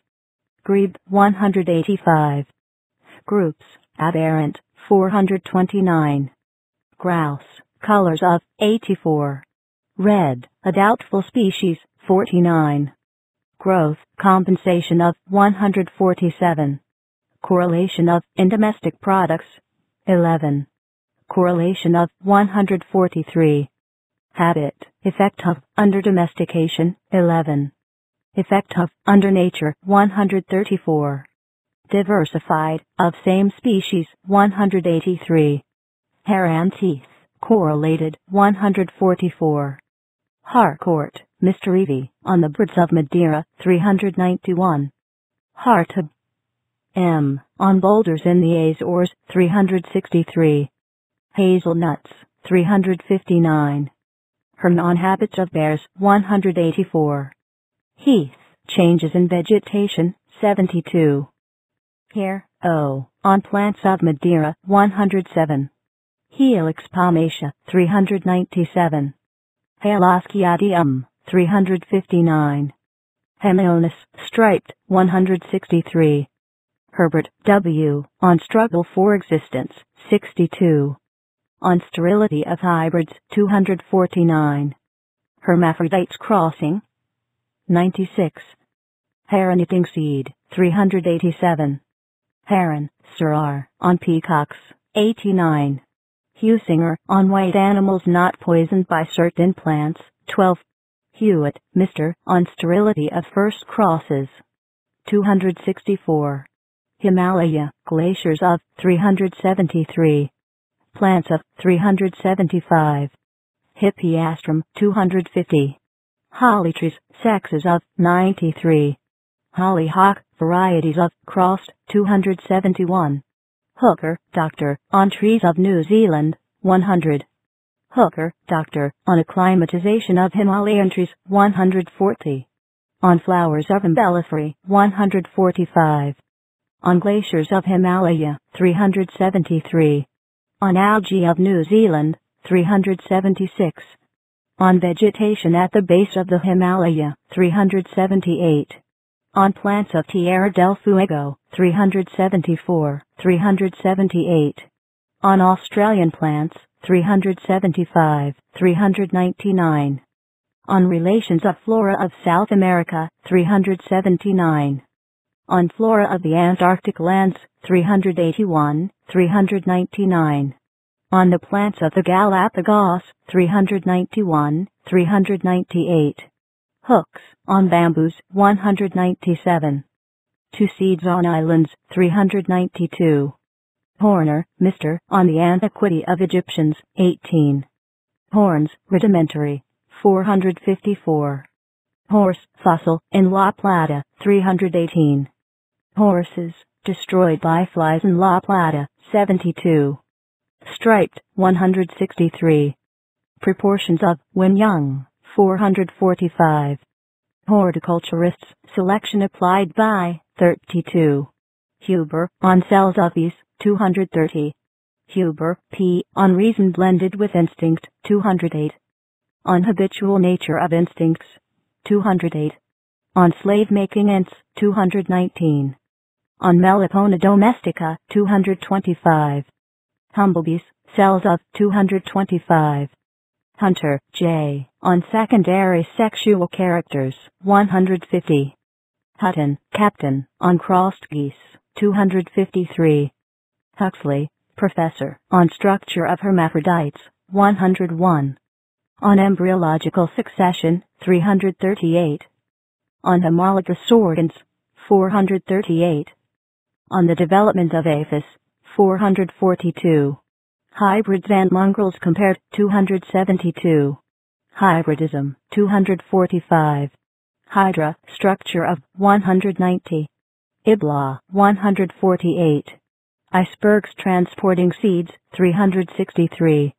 Grebe, 185. Groups, aberrant, 429. Grouse, colors of, 84. Red, a doubtful species, 49. Growth, compensation of, 147. Correlation of, in domestic products, 11. Correlation of, 143. Habit, effect of, under domestication, 11. Effect of, under nature, 134. Diversified, of same species, 183. Hair and teeth, correlated, 144. Harcourt, Mr. Evie, on the birds of Madeira, 391. Hart of M, on boulders in the Azores, 363. Hazelnuts, 359. Hernan habits of bears, 184. Heath, changes in vegetation, 72. Here, O, on plants of Madeira, 107. Helix palmatia, 397. Halosciadium, 359. Hemionus, striped, 163. Herbert, W., on struggle for existence, 62. On sterility of hybrids, 249. Hermaphrodites crossing, 96. Heron-eating seed, 387. Heron, Sir R., on peacocks, 89. Husinger, on white animals not poisoned by certain plants, 12. Hewitt, Mr., on sterility of first crosses, 264. Himalaya, glaciers of, 373. Plants of, 375. Hippiastrum, 250. Holly trees, sexes of, 93. Hollyhock, varieties of, crossed, 271. Hooker, Dr., on trees of New Zealand, 100. Hooker, Dr., on acclimatization of Himalayan trees, 140. On flowers of umbelliferæ, 145. On glaciers of Himalaya, 373. On algae of New Zealand, 376. On vegetation at the base of the Himalaya, 378. On plants of Tierra del Fuego, 374, 378. On Australian plants, 375, 399. On relations of flora of South America, 379. On flora of the Antarctic lands, 381, 399. On the plants of the Galapagos, 391, 398. Hooks, on bamboos, 197. Two seeds on islands, 392. Horner, Mr., on the antiquity of Egyptians, 18. Horns, rudimentary, 454. Horse, fossil, in La Plata, 318. Horses, destroyed by flies in La Plata, 72. Striped, 163. Proportions of, when young, 445. Horticulturists, selection applied by, 32. Huber, on cells of these, 230. Huber, P., on reason blended with instinct, 208. On habitual nature of instincts, 208. On slave-making ants, 219. On Melipona domestica, 225. Humblebees, cells of, 225. Hunter, J., on secondary sexual characters, 150. Hutton, Captain, on crossed geese, 253. Huxley, Professor, on structure of hermaphrodites, 101. On embryological succession, 338. On homologous organs, 438. On the development of aphis, 442. Hybrids and mongrels compared, 272. Hybridism, 245. Hydra, structure of, 190. Ibla, 148. Icebergs transporting seeds, 363.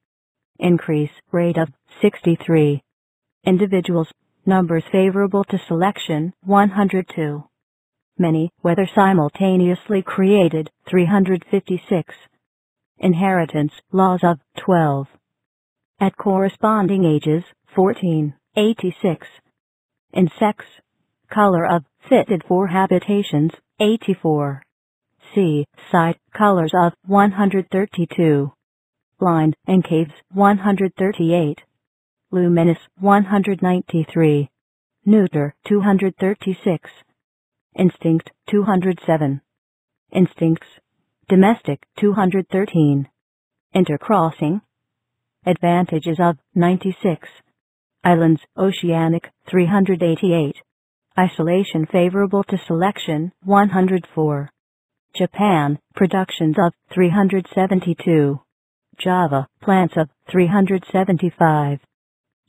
Increase, rate of, 63. Individuals, numbers favorable to selection, 102. Many, whether simultaneously created, 356. Inheritance, laws of, 12. at corresponding ages, 1486. In sex, color of, fitted for habitations, 84. C. Side, colors of, 132. Blind and caves, 138. Luminous, 193. Neuter, 236. Instinct, 207. Instincts, domestic, 213. Intercrossing, advantages of, 96. Islands, oceanic, 388. Isolation favorable to selection, 104. Japan, productions of, 372. Java, plants of, 375.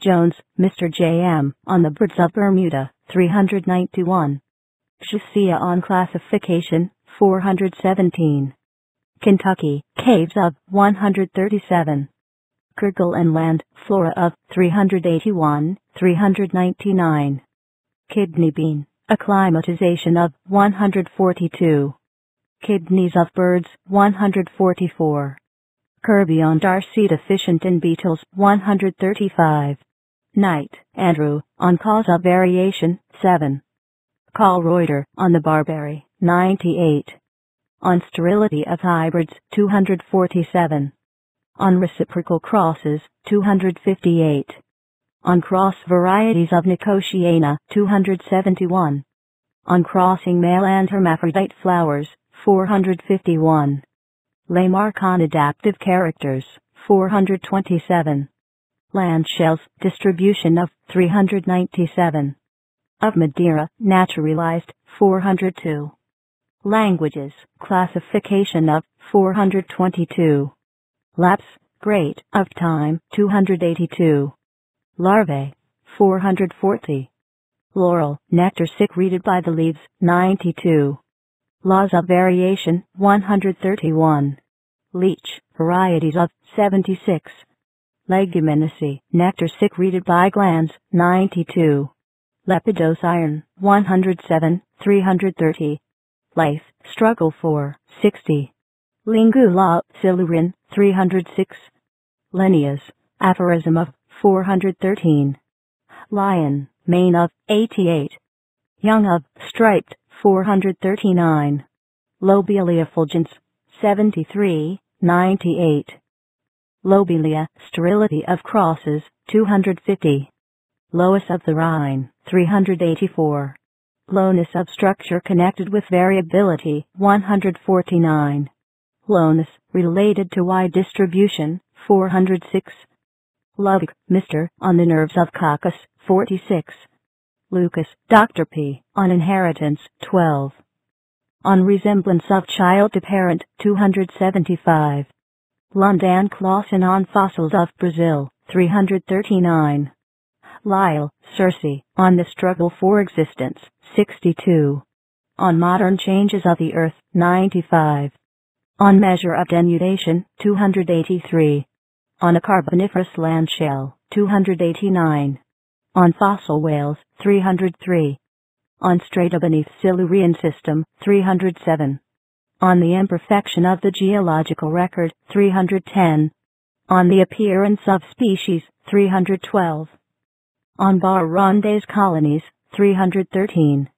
Jones, Mr. J.M., on the birds of Bermuda, 391. Shasia on classification, 417. Kentucky, caves of, 137. Kerguelen and land, flora of, 381, 399. Kidney bean, acclimatization of, 142. Kidneys of birds, 144. Kirby on Darcy deficient in beetles, 135. Knight, Andrew, on cause of variation, 7. Colruyter, on the barberry, 98. On sterility of hybrids, 247. On reciprocal crosses, 258. On cross varieties of Nicotiana, 271. On crossing male and hermaphrodite flowers, 451. Lamarckian adaptive characters, 427. Land shells, distribution of, 397. Of Madeira, naturalized, 402. Languages, classification of, 422. Lapse, great, of time, 282. Larvae, 440. Laurel, nectar secreted by the leaves, 92. Laws of variation, 131. Leech, varieties of, 76. Leguminaceae, nectar secreted by glands, 92. Lepidosiren, 107, 330. Life, struggle for, 60. Lingula, Silurin, 306. Linnaeus, aphorism of, 413. Lion, mane of, 88. Young of, striped, 439. Lobelia fulgens, 73, 98. Lobelia, sterility of crosses, 250. Loess of the Rhine, 384. Lowness of structure connected with variability, 149. Lowness, related to wide distribution, 406. Lovick, Mr., on the nerves of coccus, 46. Lucas, Dr. P., on inheritance, 12. On resemblance of child to parent, 275. Lundan Clausen on fossils of Brazil, 339. Lyell, Circe, on the struggle for existence, 62. On modern changes of the earth, 95. On measure of denudation, 283. On a carboniferous land shell, 289. On fossil whales, 303. On strata beneath Silurian system, 307. On the imperfection of the geological record, 310. On the appearance of species, 312. On Burundi's colonies, 313.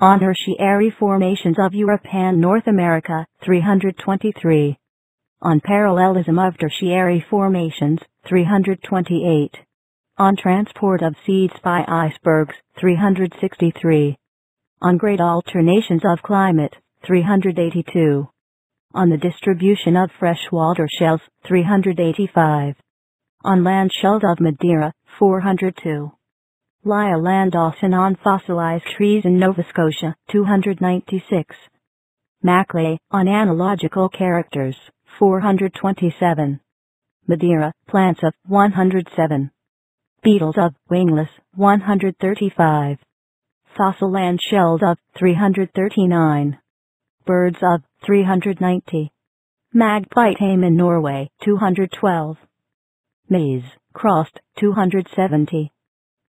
On tertiary formations of Europe and North America, 323. On parallelism of tertiary formations, 328. On transport of seeds by icebergs, 363. On great alternations of climate, 382. On the distribution of freshwater shells, 385. On land shells of Madeira, 402. Lyell and Dawson on fossilized trees in Nova Scotia, 296. Maclay, on analogical characters, 427. Madeira, plants of, 107. Beetles of, wingless, 135. Fossil land shells of, 339. Birds of, 390. Magpie tame in Norway, 212. Maize, crossed, 270.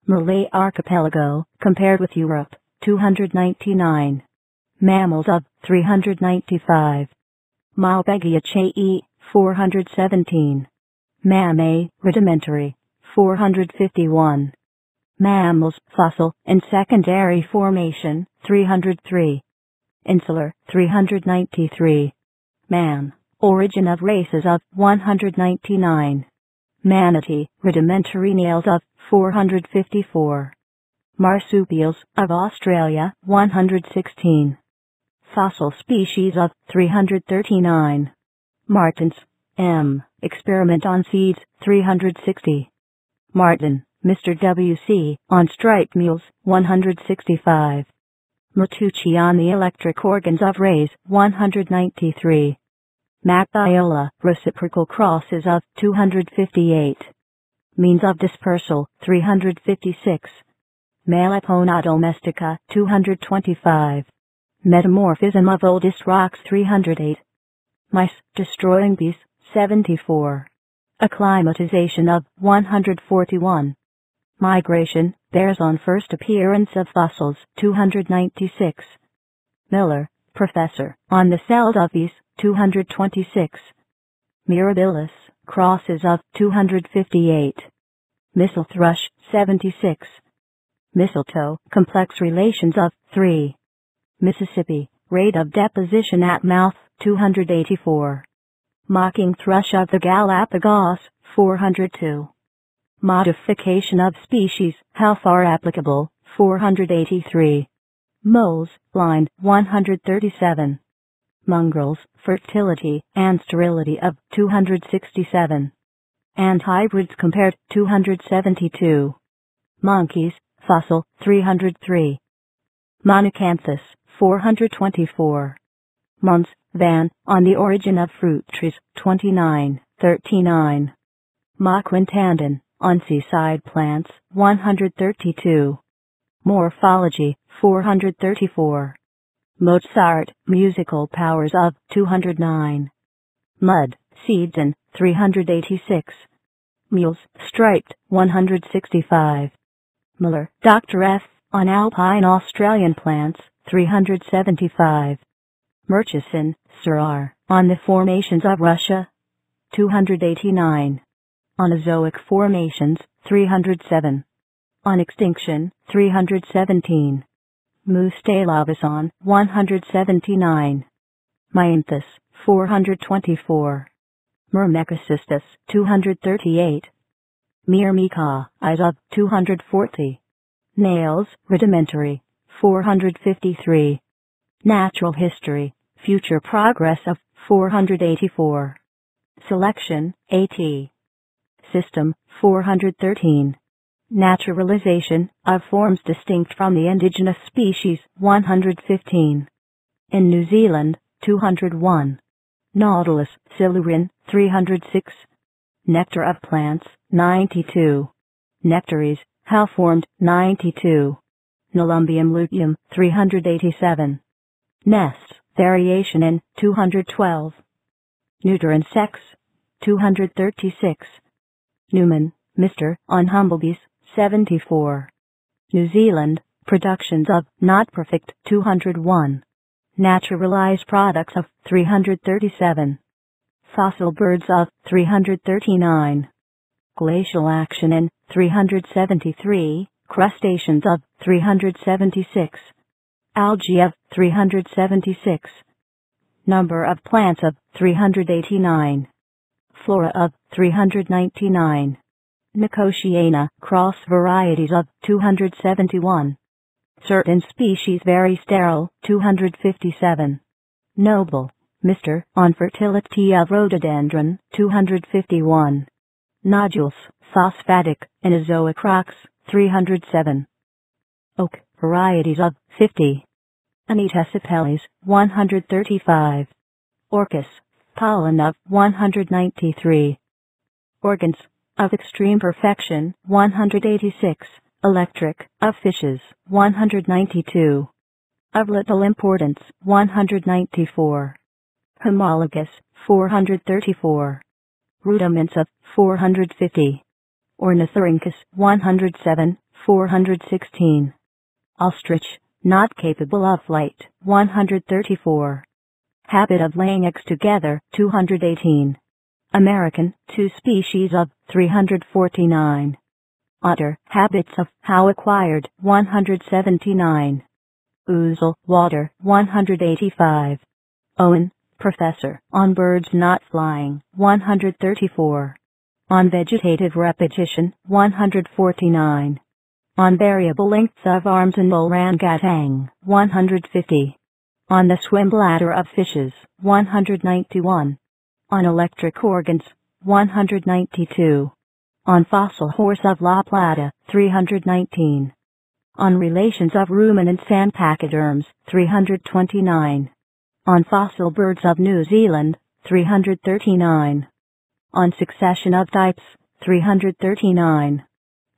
Malay Archipelago, compared with Europe, 299. Mammals of, 395. Malpighiaceae, 417. Mammae, rudimentary, 451. Mammals, fossil and secondary formation, 303. Insular, 393. Man, origin of races of 199. Manatee, rudimentary nails of 454. Marsupials of Australia, 116. Fossil species of 339. Martins, M. Experiment on seeds, 360. Martin, Mr. W. C. on striped mules, 165. Matucci on the electric organs of rays, 193. Macbiola, reciprocal crosses of 258. Means of dispersal, 356. Melipona domestica, 225. Metamorphism of oldest rocks, 308. Mice, destroying bees, 74. Acclimatization of 141. Migration, bears on first appearance of fossils, 296. Miller, Professor, on the cells of bees, 226. Mirabilis, crosses of 258. Mistle thrush, 76. Mistletoe, complex relations of 3. Mississippi, rate of deposition at mouth, 284. Mocking thrush of the Galapagos, 402. Modification of species, how far applicable, 483. Moles, blind, 137. Mongrels, fertility and sterility of 267. And hybrids compared, 272. Monkeys, fossil, 303. Monacanthus, 424. Munz, Van, on the origin of fruit trees, 2939. Macquintandon, on seaside plants, 132. Morphology, 434. Mozart, musical powers of, 209. Mud, seeds and, 386. Mules, striped, 165. Miller, Dr. F., on alpine Australian plants, 375. Murchison, Sir R., on the formations of Russia, 289. On Ozoic formations, 307. On extinction, 317. Mustelavisson, 179. Myanthus, 424. Myrmecocystis, 238. Myrmica, eyes of, 240. Nails, rudimentary, 453. Natural history, future progress of, 484. Selection, 80. System, 413. Naturalization of forms distinct from the indigenous species, 115. In New Zealand, 201. Nautilus, Silurin, 306. Nectar of plants, 92. Nectaries, how formed, 92. Nelumbium luteum, 387. Nests, variation in, 212. Neuter and sex, 236. Newman, Mr., on humblebees, 74. New Zealand, productions of, not perfect, 201. Naturalized products of, 337. Fossil birds of, 339. Glacial action in, 373. Crustaceans of, 376. Algae of, 376. Number of plants of, 389. Flora of, 399. Nicotiana cross varieties of, 271. Certain species very sterile, 257. Noble, Mr., on fertility of rhododendron, 251. Nodules, phosphatic, Enozoic rocks, 307. Oak, varieties of, 50. Anetesipelles, 135. Orchis, pollen of, 193. Organs, of extreme perfection, 186. Electric, of fishes, 192. Of little importance, 194. Homologous, 434. Rudiments of, 450. Ornithorhynchus, 107, 416. Ostrich, not capable of flight, 134. Habit of laying eggs together, 218. American, two species of 349. Otter, habits of how acquired 179. Ouzel, water 185. Owen, professor, on birds not flying 134. On vegetative repetition 149. On variable lengths of arms and orangutan 150. On the swim bladder of fishes 191. On electric organs 192. On fossil horse of La Plata 319. On relations of ruminants and pachyderms 329. On fossil birds of New Zealand 339. On succession of types 339.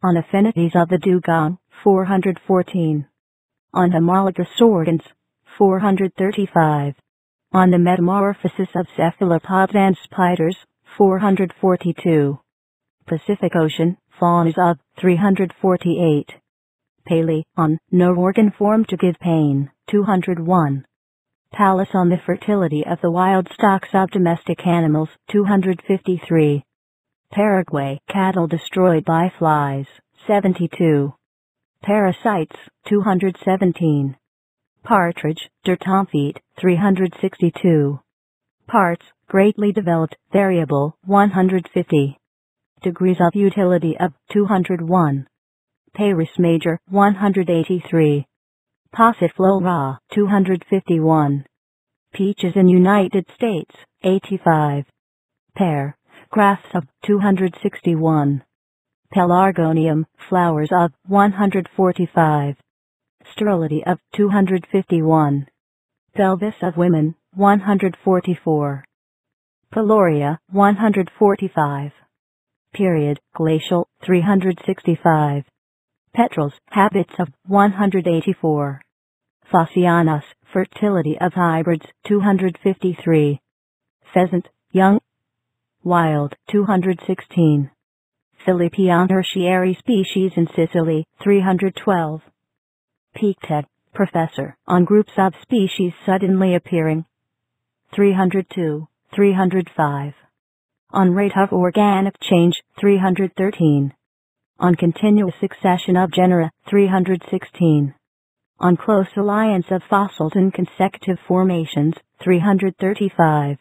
On affinities of the dugong 414. On homologous organs 435. On the metamorphosis of cephalopods and spiders 442. Pacific Ocean, faunas of 348. Paley, on no organ formed to give pain 201. Pallas, on the fertility of the wild stocks of domestic animals 253. Paraguay, cattle destroyed by flies 72. Parasites 217. Partridge, Dertomphete 362. Parts, greatly developed, variable 150. Degrees of utility of 201. Pyrus major 183. Passiflora 251. Peaches in United States 85. Pear, grafts of 261. Pelargonium, flowers of 145. Sterility of 251. Pelvis of women 144. Peloria 145. Period, glacial, 365. Petrels, habits of 184. Phocianus, fertility of hybrids, 253. Pheasant, young, wild, 216. Philippian tertiary species in Sicily, 312. Pictet, professor, on groups of species suddenly appearing, 302, 305. On rate of organic change, 313. On continuous succession of genera, 316. On close alliance of fossils in consecutive formations, 335.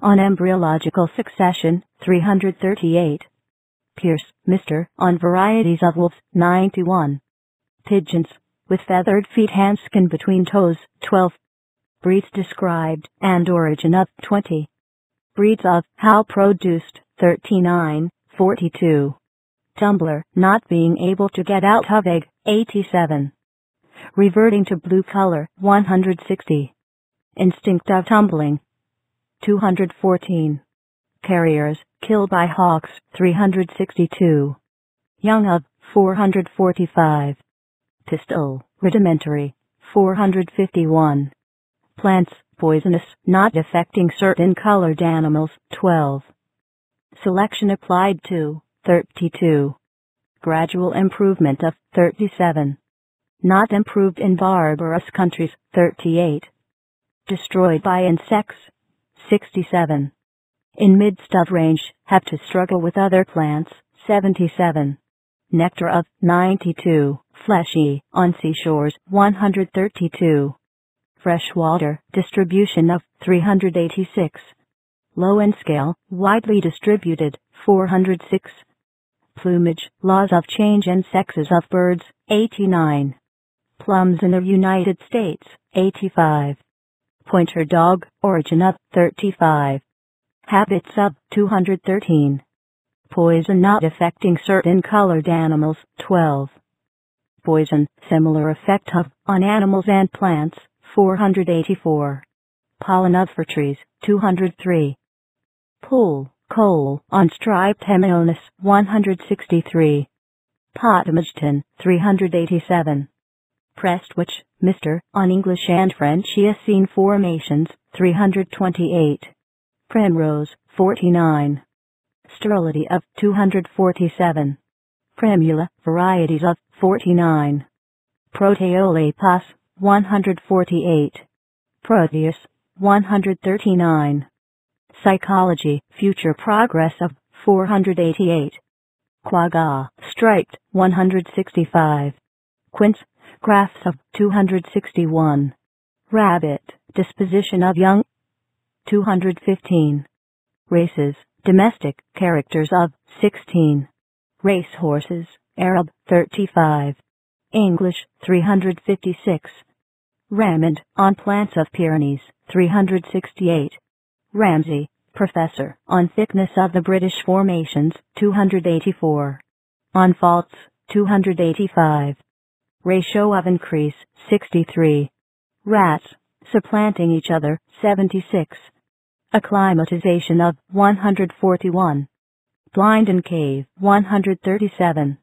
On embryological succession, 338. Pierce, Mr., on varieties of wolves, 91. Pigeons, with feathered feet and skin between toes, 12. Breeds described, and origin of, 20. Breeds of how produced 39, 42. Tumbler, not being able to get out of egg 87. Reverting to blue color 160. Instinct of tumbling 214. Carriers, killed by hawks 362. Young of 445. Pistol, rudimentary 451. Plants, poisonous, not affecting certain colored animals, 12. Selection applied to, 32. Gradual improvement of, 37. Not improved in barbarous countries, 38. Destroyed by insects, 67. In midst of range, have to struggle with other plants, 77. Nectar of, 92. Fleshy, on seashores, 132. Freshwater, distribution of 386. Low in scale, widely distributed, 406. Plumage, laws of change and sexes of birds, 89. Plums in the United States, 85. Pointer dog, origin of 35. Habits of 213. Poison not affecting certain colored animals, 12. Poison, similar effect of, on animals and plants, 484. Pollen of fir trees, 203. Pool, coal, on striped hemionus, 163. Potamogeton, 387. Prestwich, Mr., on English and French Eocene formations, 328. Primrose, 49. Sterility of 247. Primula, varieties of 49. Proteolapus, 148. Proteus, 139. Psychology, Future Progress of 488. Quagga, Striped, 165. Quince, Graphs of 261. Rabbit, Disposition of Young, 215. Races, Domestic Characters of 16. Race Horses, Arab, 35. English, 356. Ramond, On Plants of Pyrenees, 368. Ramsay, Professor, On Thickness of the British Formations, 284. On Faults, 285. Ratio of Increase, 63. Rats, Supplanting Each Other, 76. Acclimatization of, 141. Blind and Cave, 137.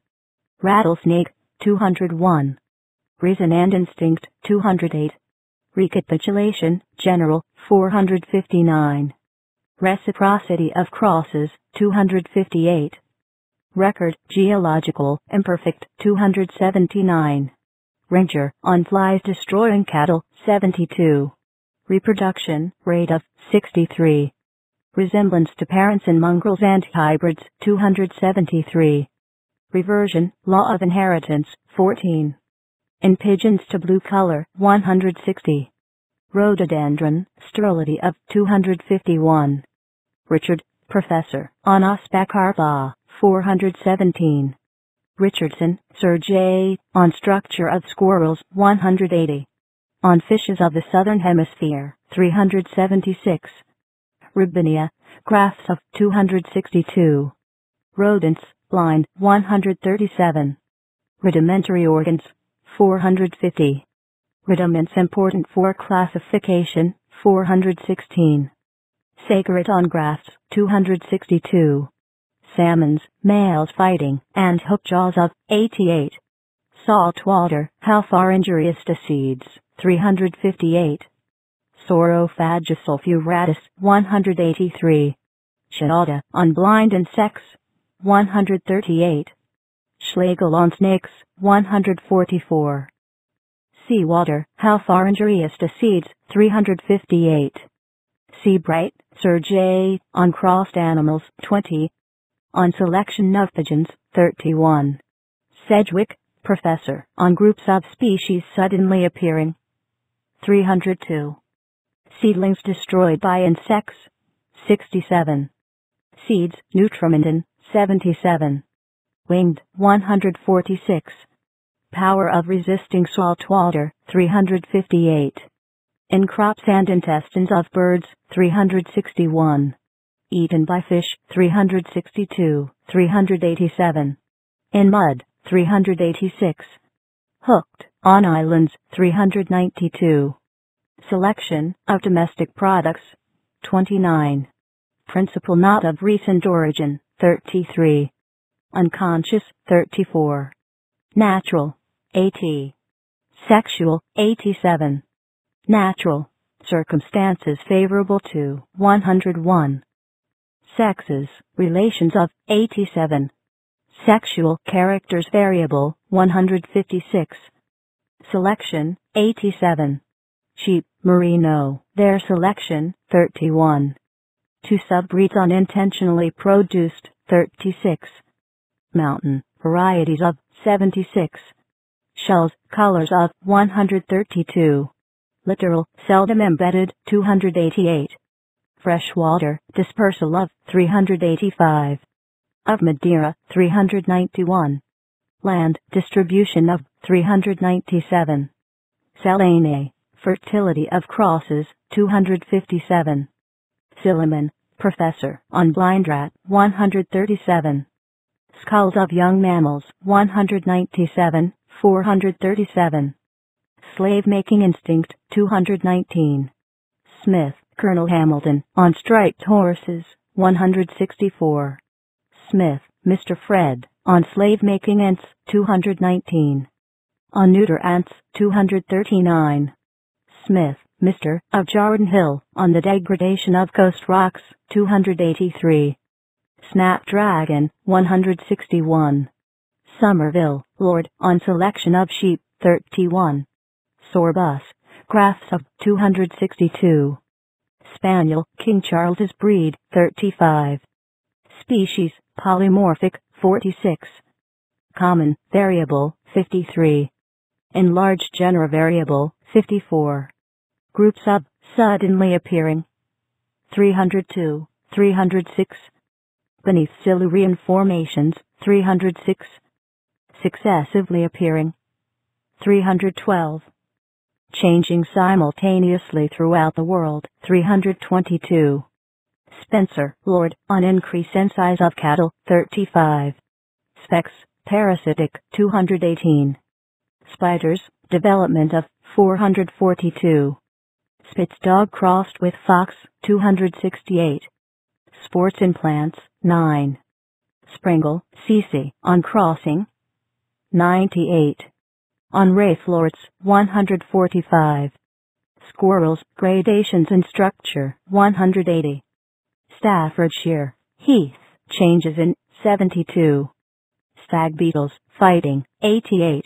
Rattlesnake, 201. Reason and Instinct, 208. Recapitulation, General, 459. Reciprocity of Crosses, 258. Record, Geological, Imperfect, 279. Ranger, On Flies Destroying Cattle, 72. Reproduction, Rate of, 63. Resemblance to Parents in Mongrels and Hybrids, 273. Reversion, Law of Inheritance, 14. In Pigeons to Blue Color, 160. Rhododendron, Sterility of, 251. Richard, Professor, On Ospacarpa, 417. Richardson, Sir J., On Structure of Squirrels, 180. On Fishes of the Southern Hemisphere, 376. Robinia, Graphs of, 262. Rodents, Blind, 137. Rudimentary Organs, 450. Rudiments Important for Classification, 416. Sacred On Graphs, 262. Salmons, Males Fighting, and Hookjaws of, 88. Salt Water, How Far Injurious to Seeds, 358. Saurophagosulfuratus, 183. Chiata, On Blind Insects, 138. Schlegel on Snakes, 144. Sea Water, How Far Injurious to Seeds, 358. Seabright, Sir J., On Crossed Animals, 20. On Selection of Pigeons, 31. Sedgwick, Professor, On Groups of Species Suddenly Appearing, 302. Seedlings Destroyed by Insects, 67. Seeds, Nutramentin, 77. Winged, 146. Power of Resisting Salt Water, 358. In Crops and Intestines of Birds, 361. Eaten by Fish, 362, 387. In Mud, 386. Hooked, On Islands, 392. Selection of Domestic Products, 29. Principle Not of Recent Origin, 33. Unconscious, 34. Natural, 80. Sexual, 87. Natural, Circumstances Favorable to, 101. Sexes, Relations of, 87. Sexual Characters Variable, 156. Selection, 87. Sheep, Merino, Their Selection, 31. Two Subbreeds Unintentionally Produced, 36. Mountain, Varieties of, 76. Shells, Colors of, 132. Littoral, Seldom Embedded, 288. Freshwater, Dispersal of, 385. Of Madeira, 391. Land, Distribution of, 397. Selene, Fertility of Crosses, 257. Silliman, Professor, On Blind Rat, 137. Skulls of Young Mammals, 197, 437. Slave-Making Instinct, 219. Smith, Colonel Hamilton, On Striped Horses, 164. Smith, Mr. Fred, On Slave-Making Ants, 219. On Neuter Ants, 239. Smith, Mr. of Jarden Hill, On the Degradation of Coast Rocks, 283. Snapdragon, 161. Somerville, Lord, On Selection of Sheep, 31. Sorbus, Graphs of, 262. Spaniel, King Charles's breed, 35. Species, polymorphic, 46. Common, variable, 53. Enlarged genera variable, 54. Group sub, suddenly appearing, 302, 306. Beneath Silurian formations, 306. Successively appearing, 312. Changing simultaneously throughout the world, 322. Spencer, Lord, on increase in size of cattle, 35. Specs, parasitic, 218. Spiders, development of, 442. Spitz dog crossed with fox, 268. Sports in plants, 9. Springle, Cece, on crossing, 98. On rayflorts, 145. Squirrels, gradations in structure, 180. Staffordshire, Heath, changes in, 72. Stag beetles, fighting, 88.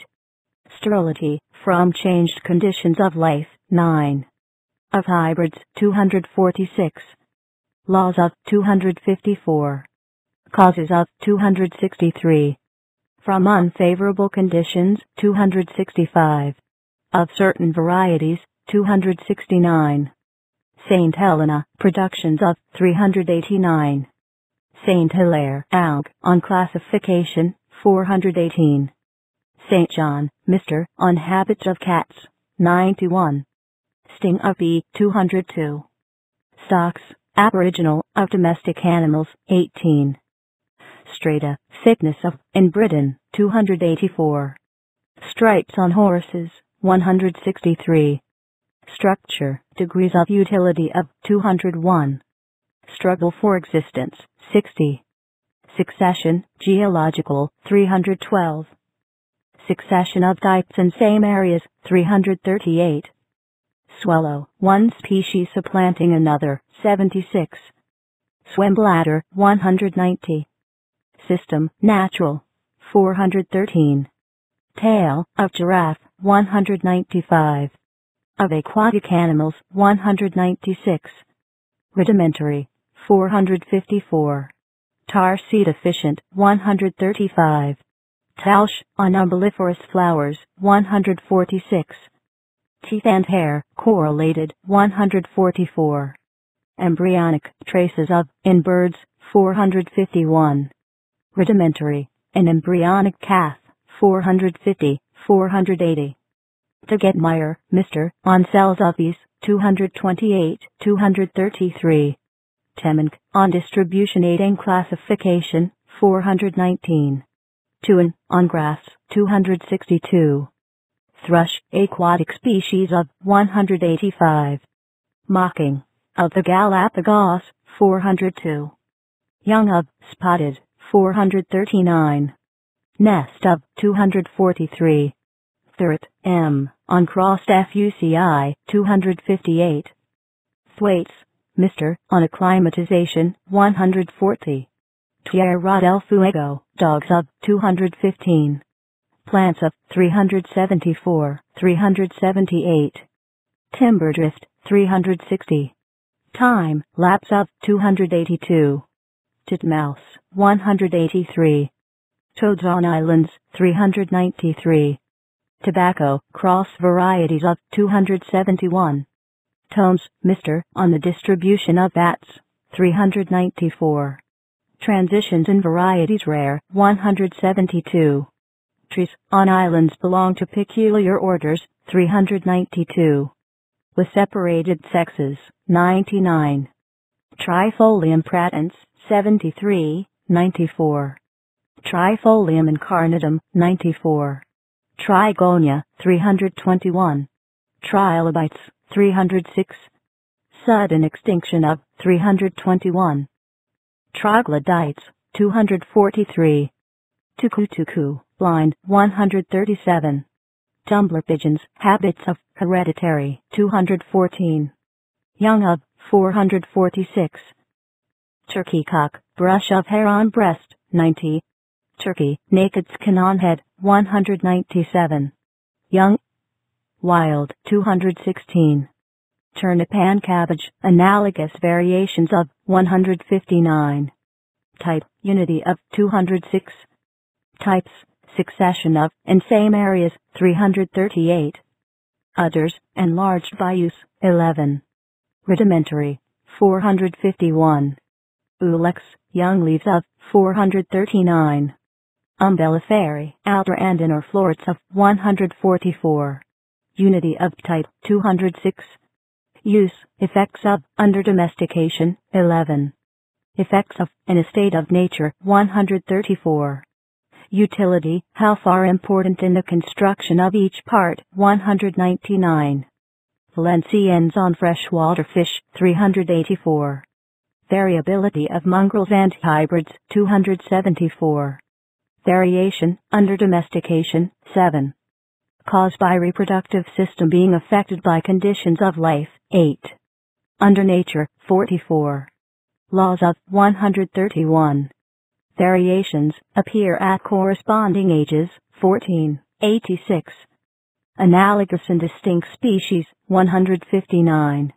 Sterility, from changed conditions of life, 9. Of hybrids, 246. Laws of, 254. Causes of, 263. From unfavorable conditions, 265. Of certain varieties, 269. St. Helena, productions of, 389. St. Hilaire, Alg, on classification, 418. St. John, Mr., on habits of cats, 91. Sting of bee, 202. Stocks, aboriginal, of domestic animals, 18. Strata, thickness of, in Britain, 284. Stripes on horses, 163. Structure, degrees of utility of, 201. Struggle for existence, 60. Succession, geological, 312. Succession of types in same areas, 338. Swallow, one species supplanting another, 76. Swembladder, 190. System, natural, 413. Tail, of giraffe, 195. Of aquatic animals, 196. Rudimentary, 454. Tarsi deficient, 135. Talsh, on umbelliferous flowers, 146. Teeth and hair, correlated, 144. Embryonic, traces of, in birds, 451. Rudimentary, in embryonic calf, 450, 480. De Getmeyer, Mr., on cells of these, 228, 233. Temminck, on distribution aid and classification, 419. Tuin, on graphs, 262. Thrush, aquatic species of, 185. Mocking, of the Galapagos, 402. Young of, spotted, 439. Nest of, 243. Thurret, M., on crossed Fuci, 258. Thwaites, Mr., on acclimatization, 140. Tierra del Fuego, dogs of, 215. Plants of, 374, 378. Timber drift, 360. Time, lapse of, 282. Titmouse, 183. Toads on islands, 393. Tobacco, cross varieties of, 271. Tomes, Mr., on the distribution of bats, 394. Transitions in varieties rare, 172. Trees, on islands belong to peculiar orders, 392. With separated sexes, 99. Trifolium pratans, 73, 94. Trifolium incarnatum, 94. Trigonia, 321. Trilobites, 306. Sudden extinction of, 321. Troglodytes, 243. Tucutucu, blind, 137. Tumbler pigeons, habits of, hereditary, 214. Young of, 446. Turkey cock, brush of hair on breast, 90. Turkey, naked skin on head, 197. Young. Wild, 216. turnip and cabbage, analogous variations of 159. Type, unity of 206. Types, succession of, and same areas, 338. Others, enlarged by use, 11. Rudimentary, 451. Ulex, young leaves of, 439. Umbelliferæ, outer and inner florets of, 144. Unity of type, 206. Use, effects of, under domestication, 11. Effects of, an estate of nature, 134. Utility, how far important in the construction of each part, 199. Valenciennes on freshwater fish, 384. Variability of mongrels and hybrids, 274. Variation, under domestication, 7. Caused by reproductive system being affected by conditions of life, 8. Under nature, 44. Laws of, 131. Variations, appear at corresponding ages, 14, 86. Analogous and distinct species, 159.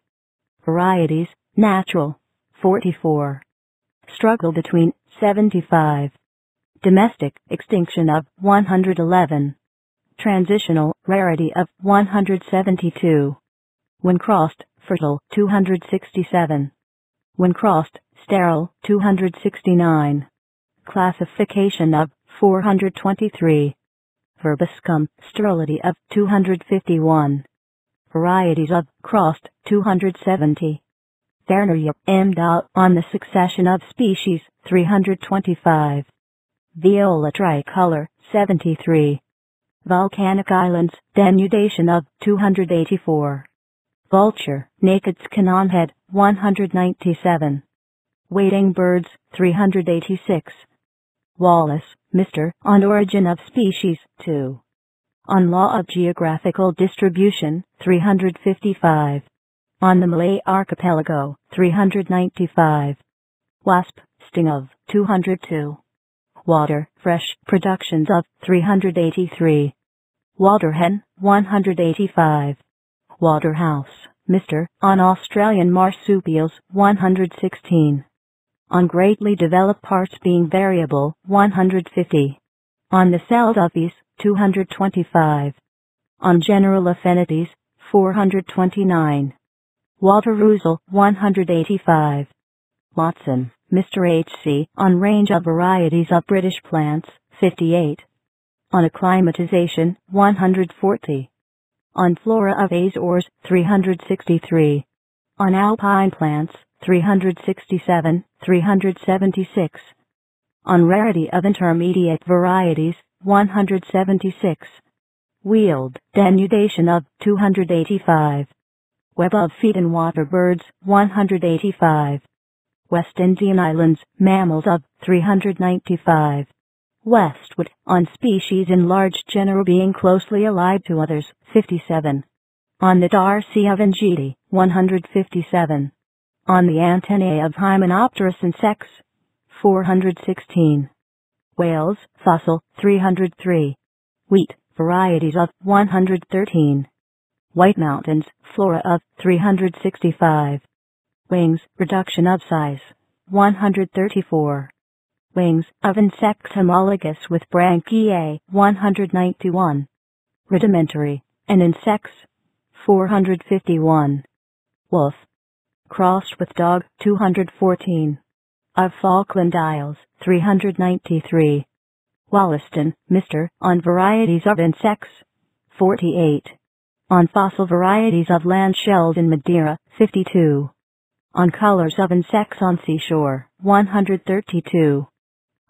Varieties, natural, 44. Struggle between, 75. Domestic, extinction of, 111. Transitional, rarity of, 172. When crossed, fertile, 267. When crossed, sterile, 269. Classification of, 423. Verbiscum, sterility of, 251. Varieties of, crossed, 270. Werneria, M. on the succession of species, 325. Viola tricolor, 73. Volcanic islands, denudation of, 284. Vulture, naked skin on head, 197. Wading birds, 386. Wallace, Mr., on origin of species, 2. On law of geographical distribution, 355. On the Malay archipelago, 395. Wasp, sting of, 202. Water, fresh, productions of, 383. Water hen, 185. Waterhouse, Mr., on Australian marsupials, 116. On greatly developed parts being variable, 150. On the cells of these, 225. On general affinities, 429. Walter-Russell, 185. Watson, Mr. H. C., on range of varieties of British plants, 58. On acclimatization, 140. On flora of Azores, 363. On alpine plants, 367, 376. On rarity of intermediate varieties, 176. Weald, denudation of, 285. Web of feet and water birds, 185. West Indian Islands, mammals of, 395. Westward, on species in large genera being closely allied to others, 57. On the Darcy of Ngeti, 157. On the antennae of Hymenopterous insects, 416. Whales, fossil, 303. Wheat, varieties of, 113. White Mountains, flora of, 365. Wings, reduction of size, 134. Wings, of insects homologous with branchiae, 191. Rudimentary, and insects, 451. Wolf, crossed with dog, 214. Of Falkland Isles, 393. Wollaston, Mr., on varieties of insects, 48. On fossil varieties of land shells in Madeira, 52. On colors of insects on seashore, 132.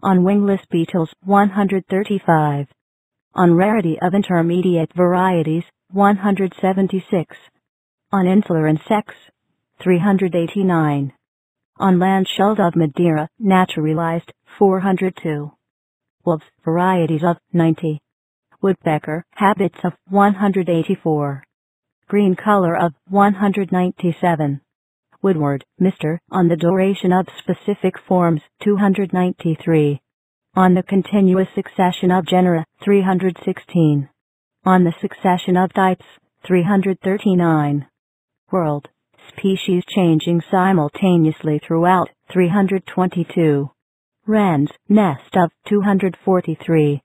On wingless beetles, 135. On rarity of intermediate varieties, 176. On insular insects, 389. On land shells of Madeira, naturalized, 402. Wolves, varieties of, 90. Woodpecker, habits of, 184. Green color of, 197. Woodward, Mr., on the duration of specific forms, 293. On the continuous succession of genera, 316. On the succession of types, 339. World, species changing simultaneously throughout 322. Wren's Nest of 243.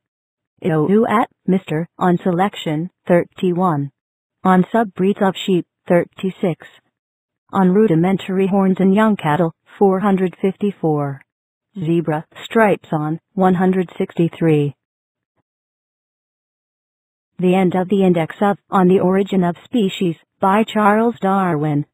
Iou at Mr. on Selection 31. On Subbreeds of Sheep 36. On Rudimentary Horns in Young Cattle 454. Zebra Stripes on 163. The end of the index of On the Origin of Species by Charles Darwin.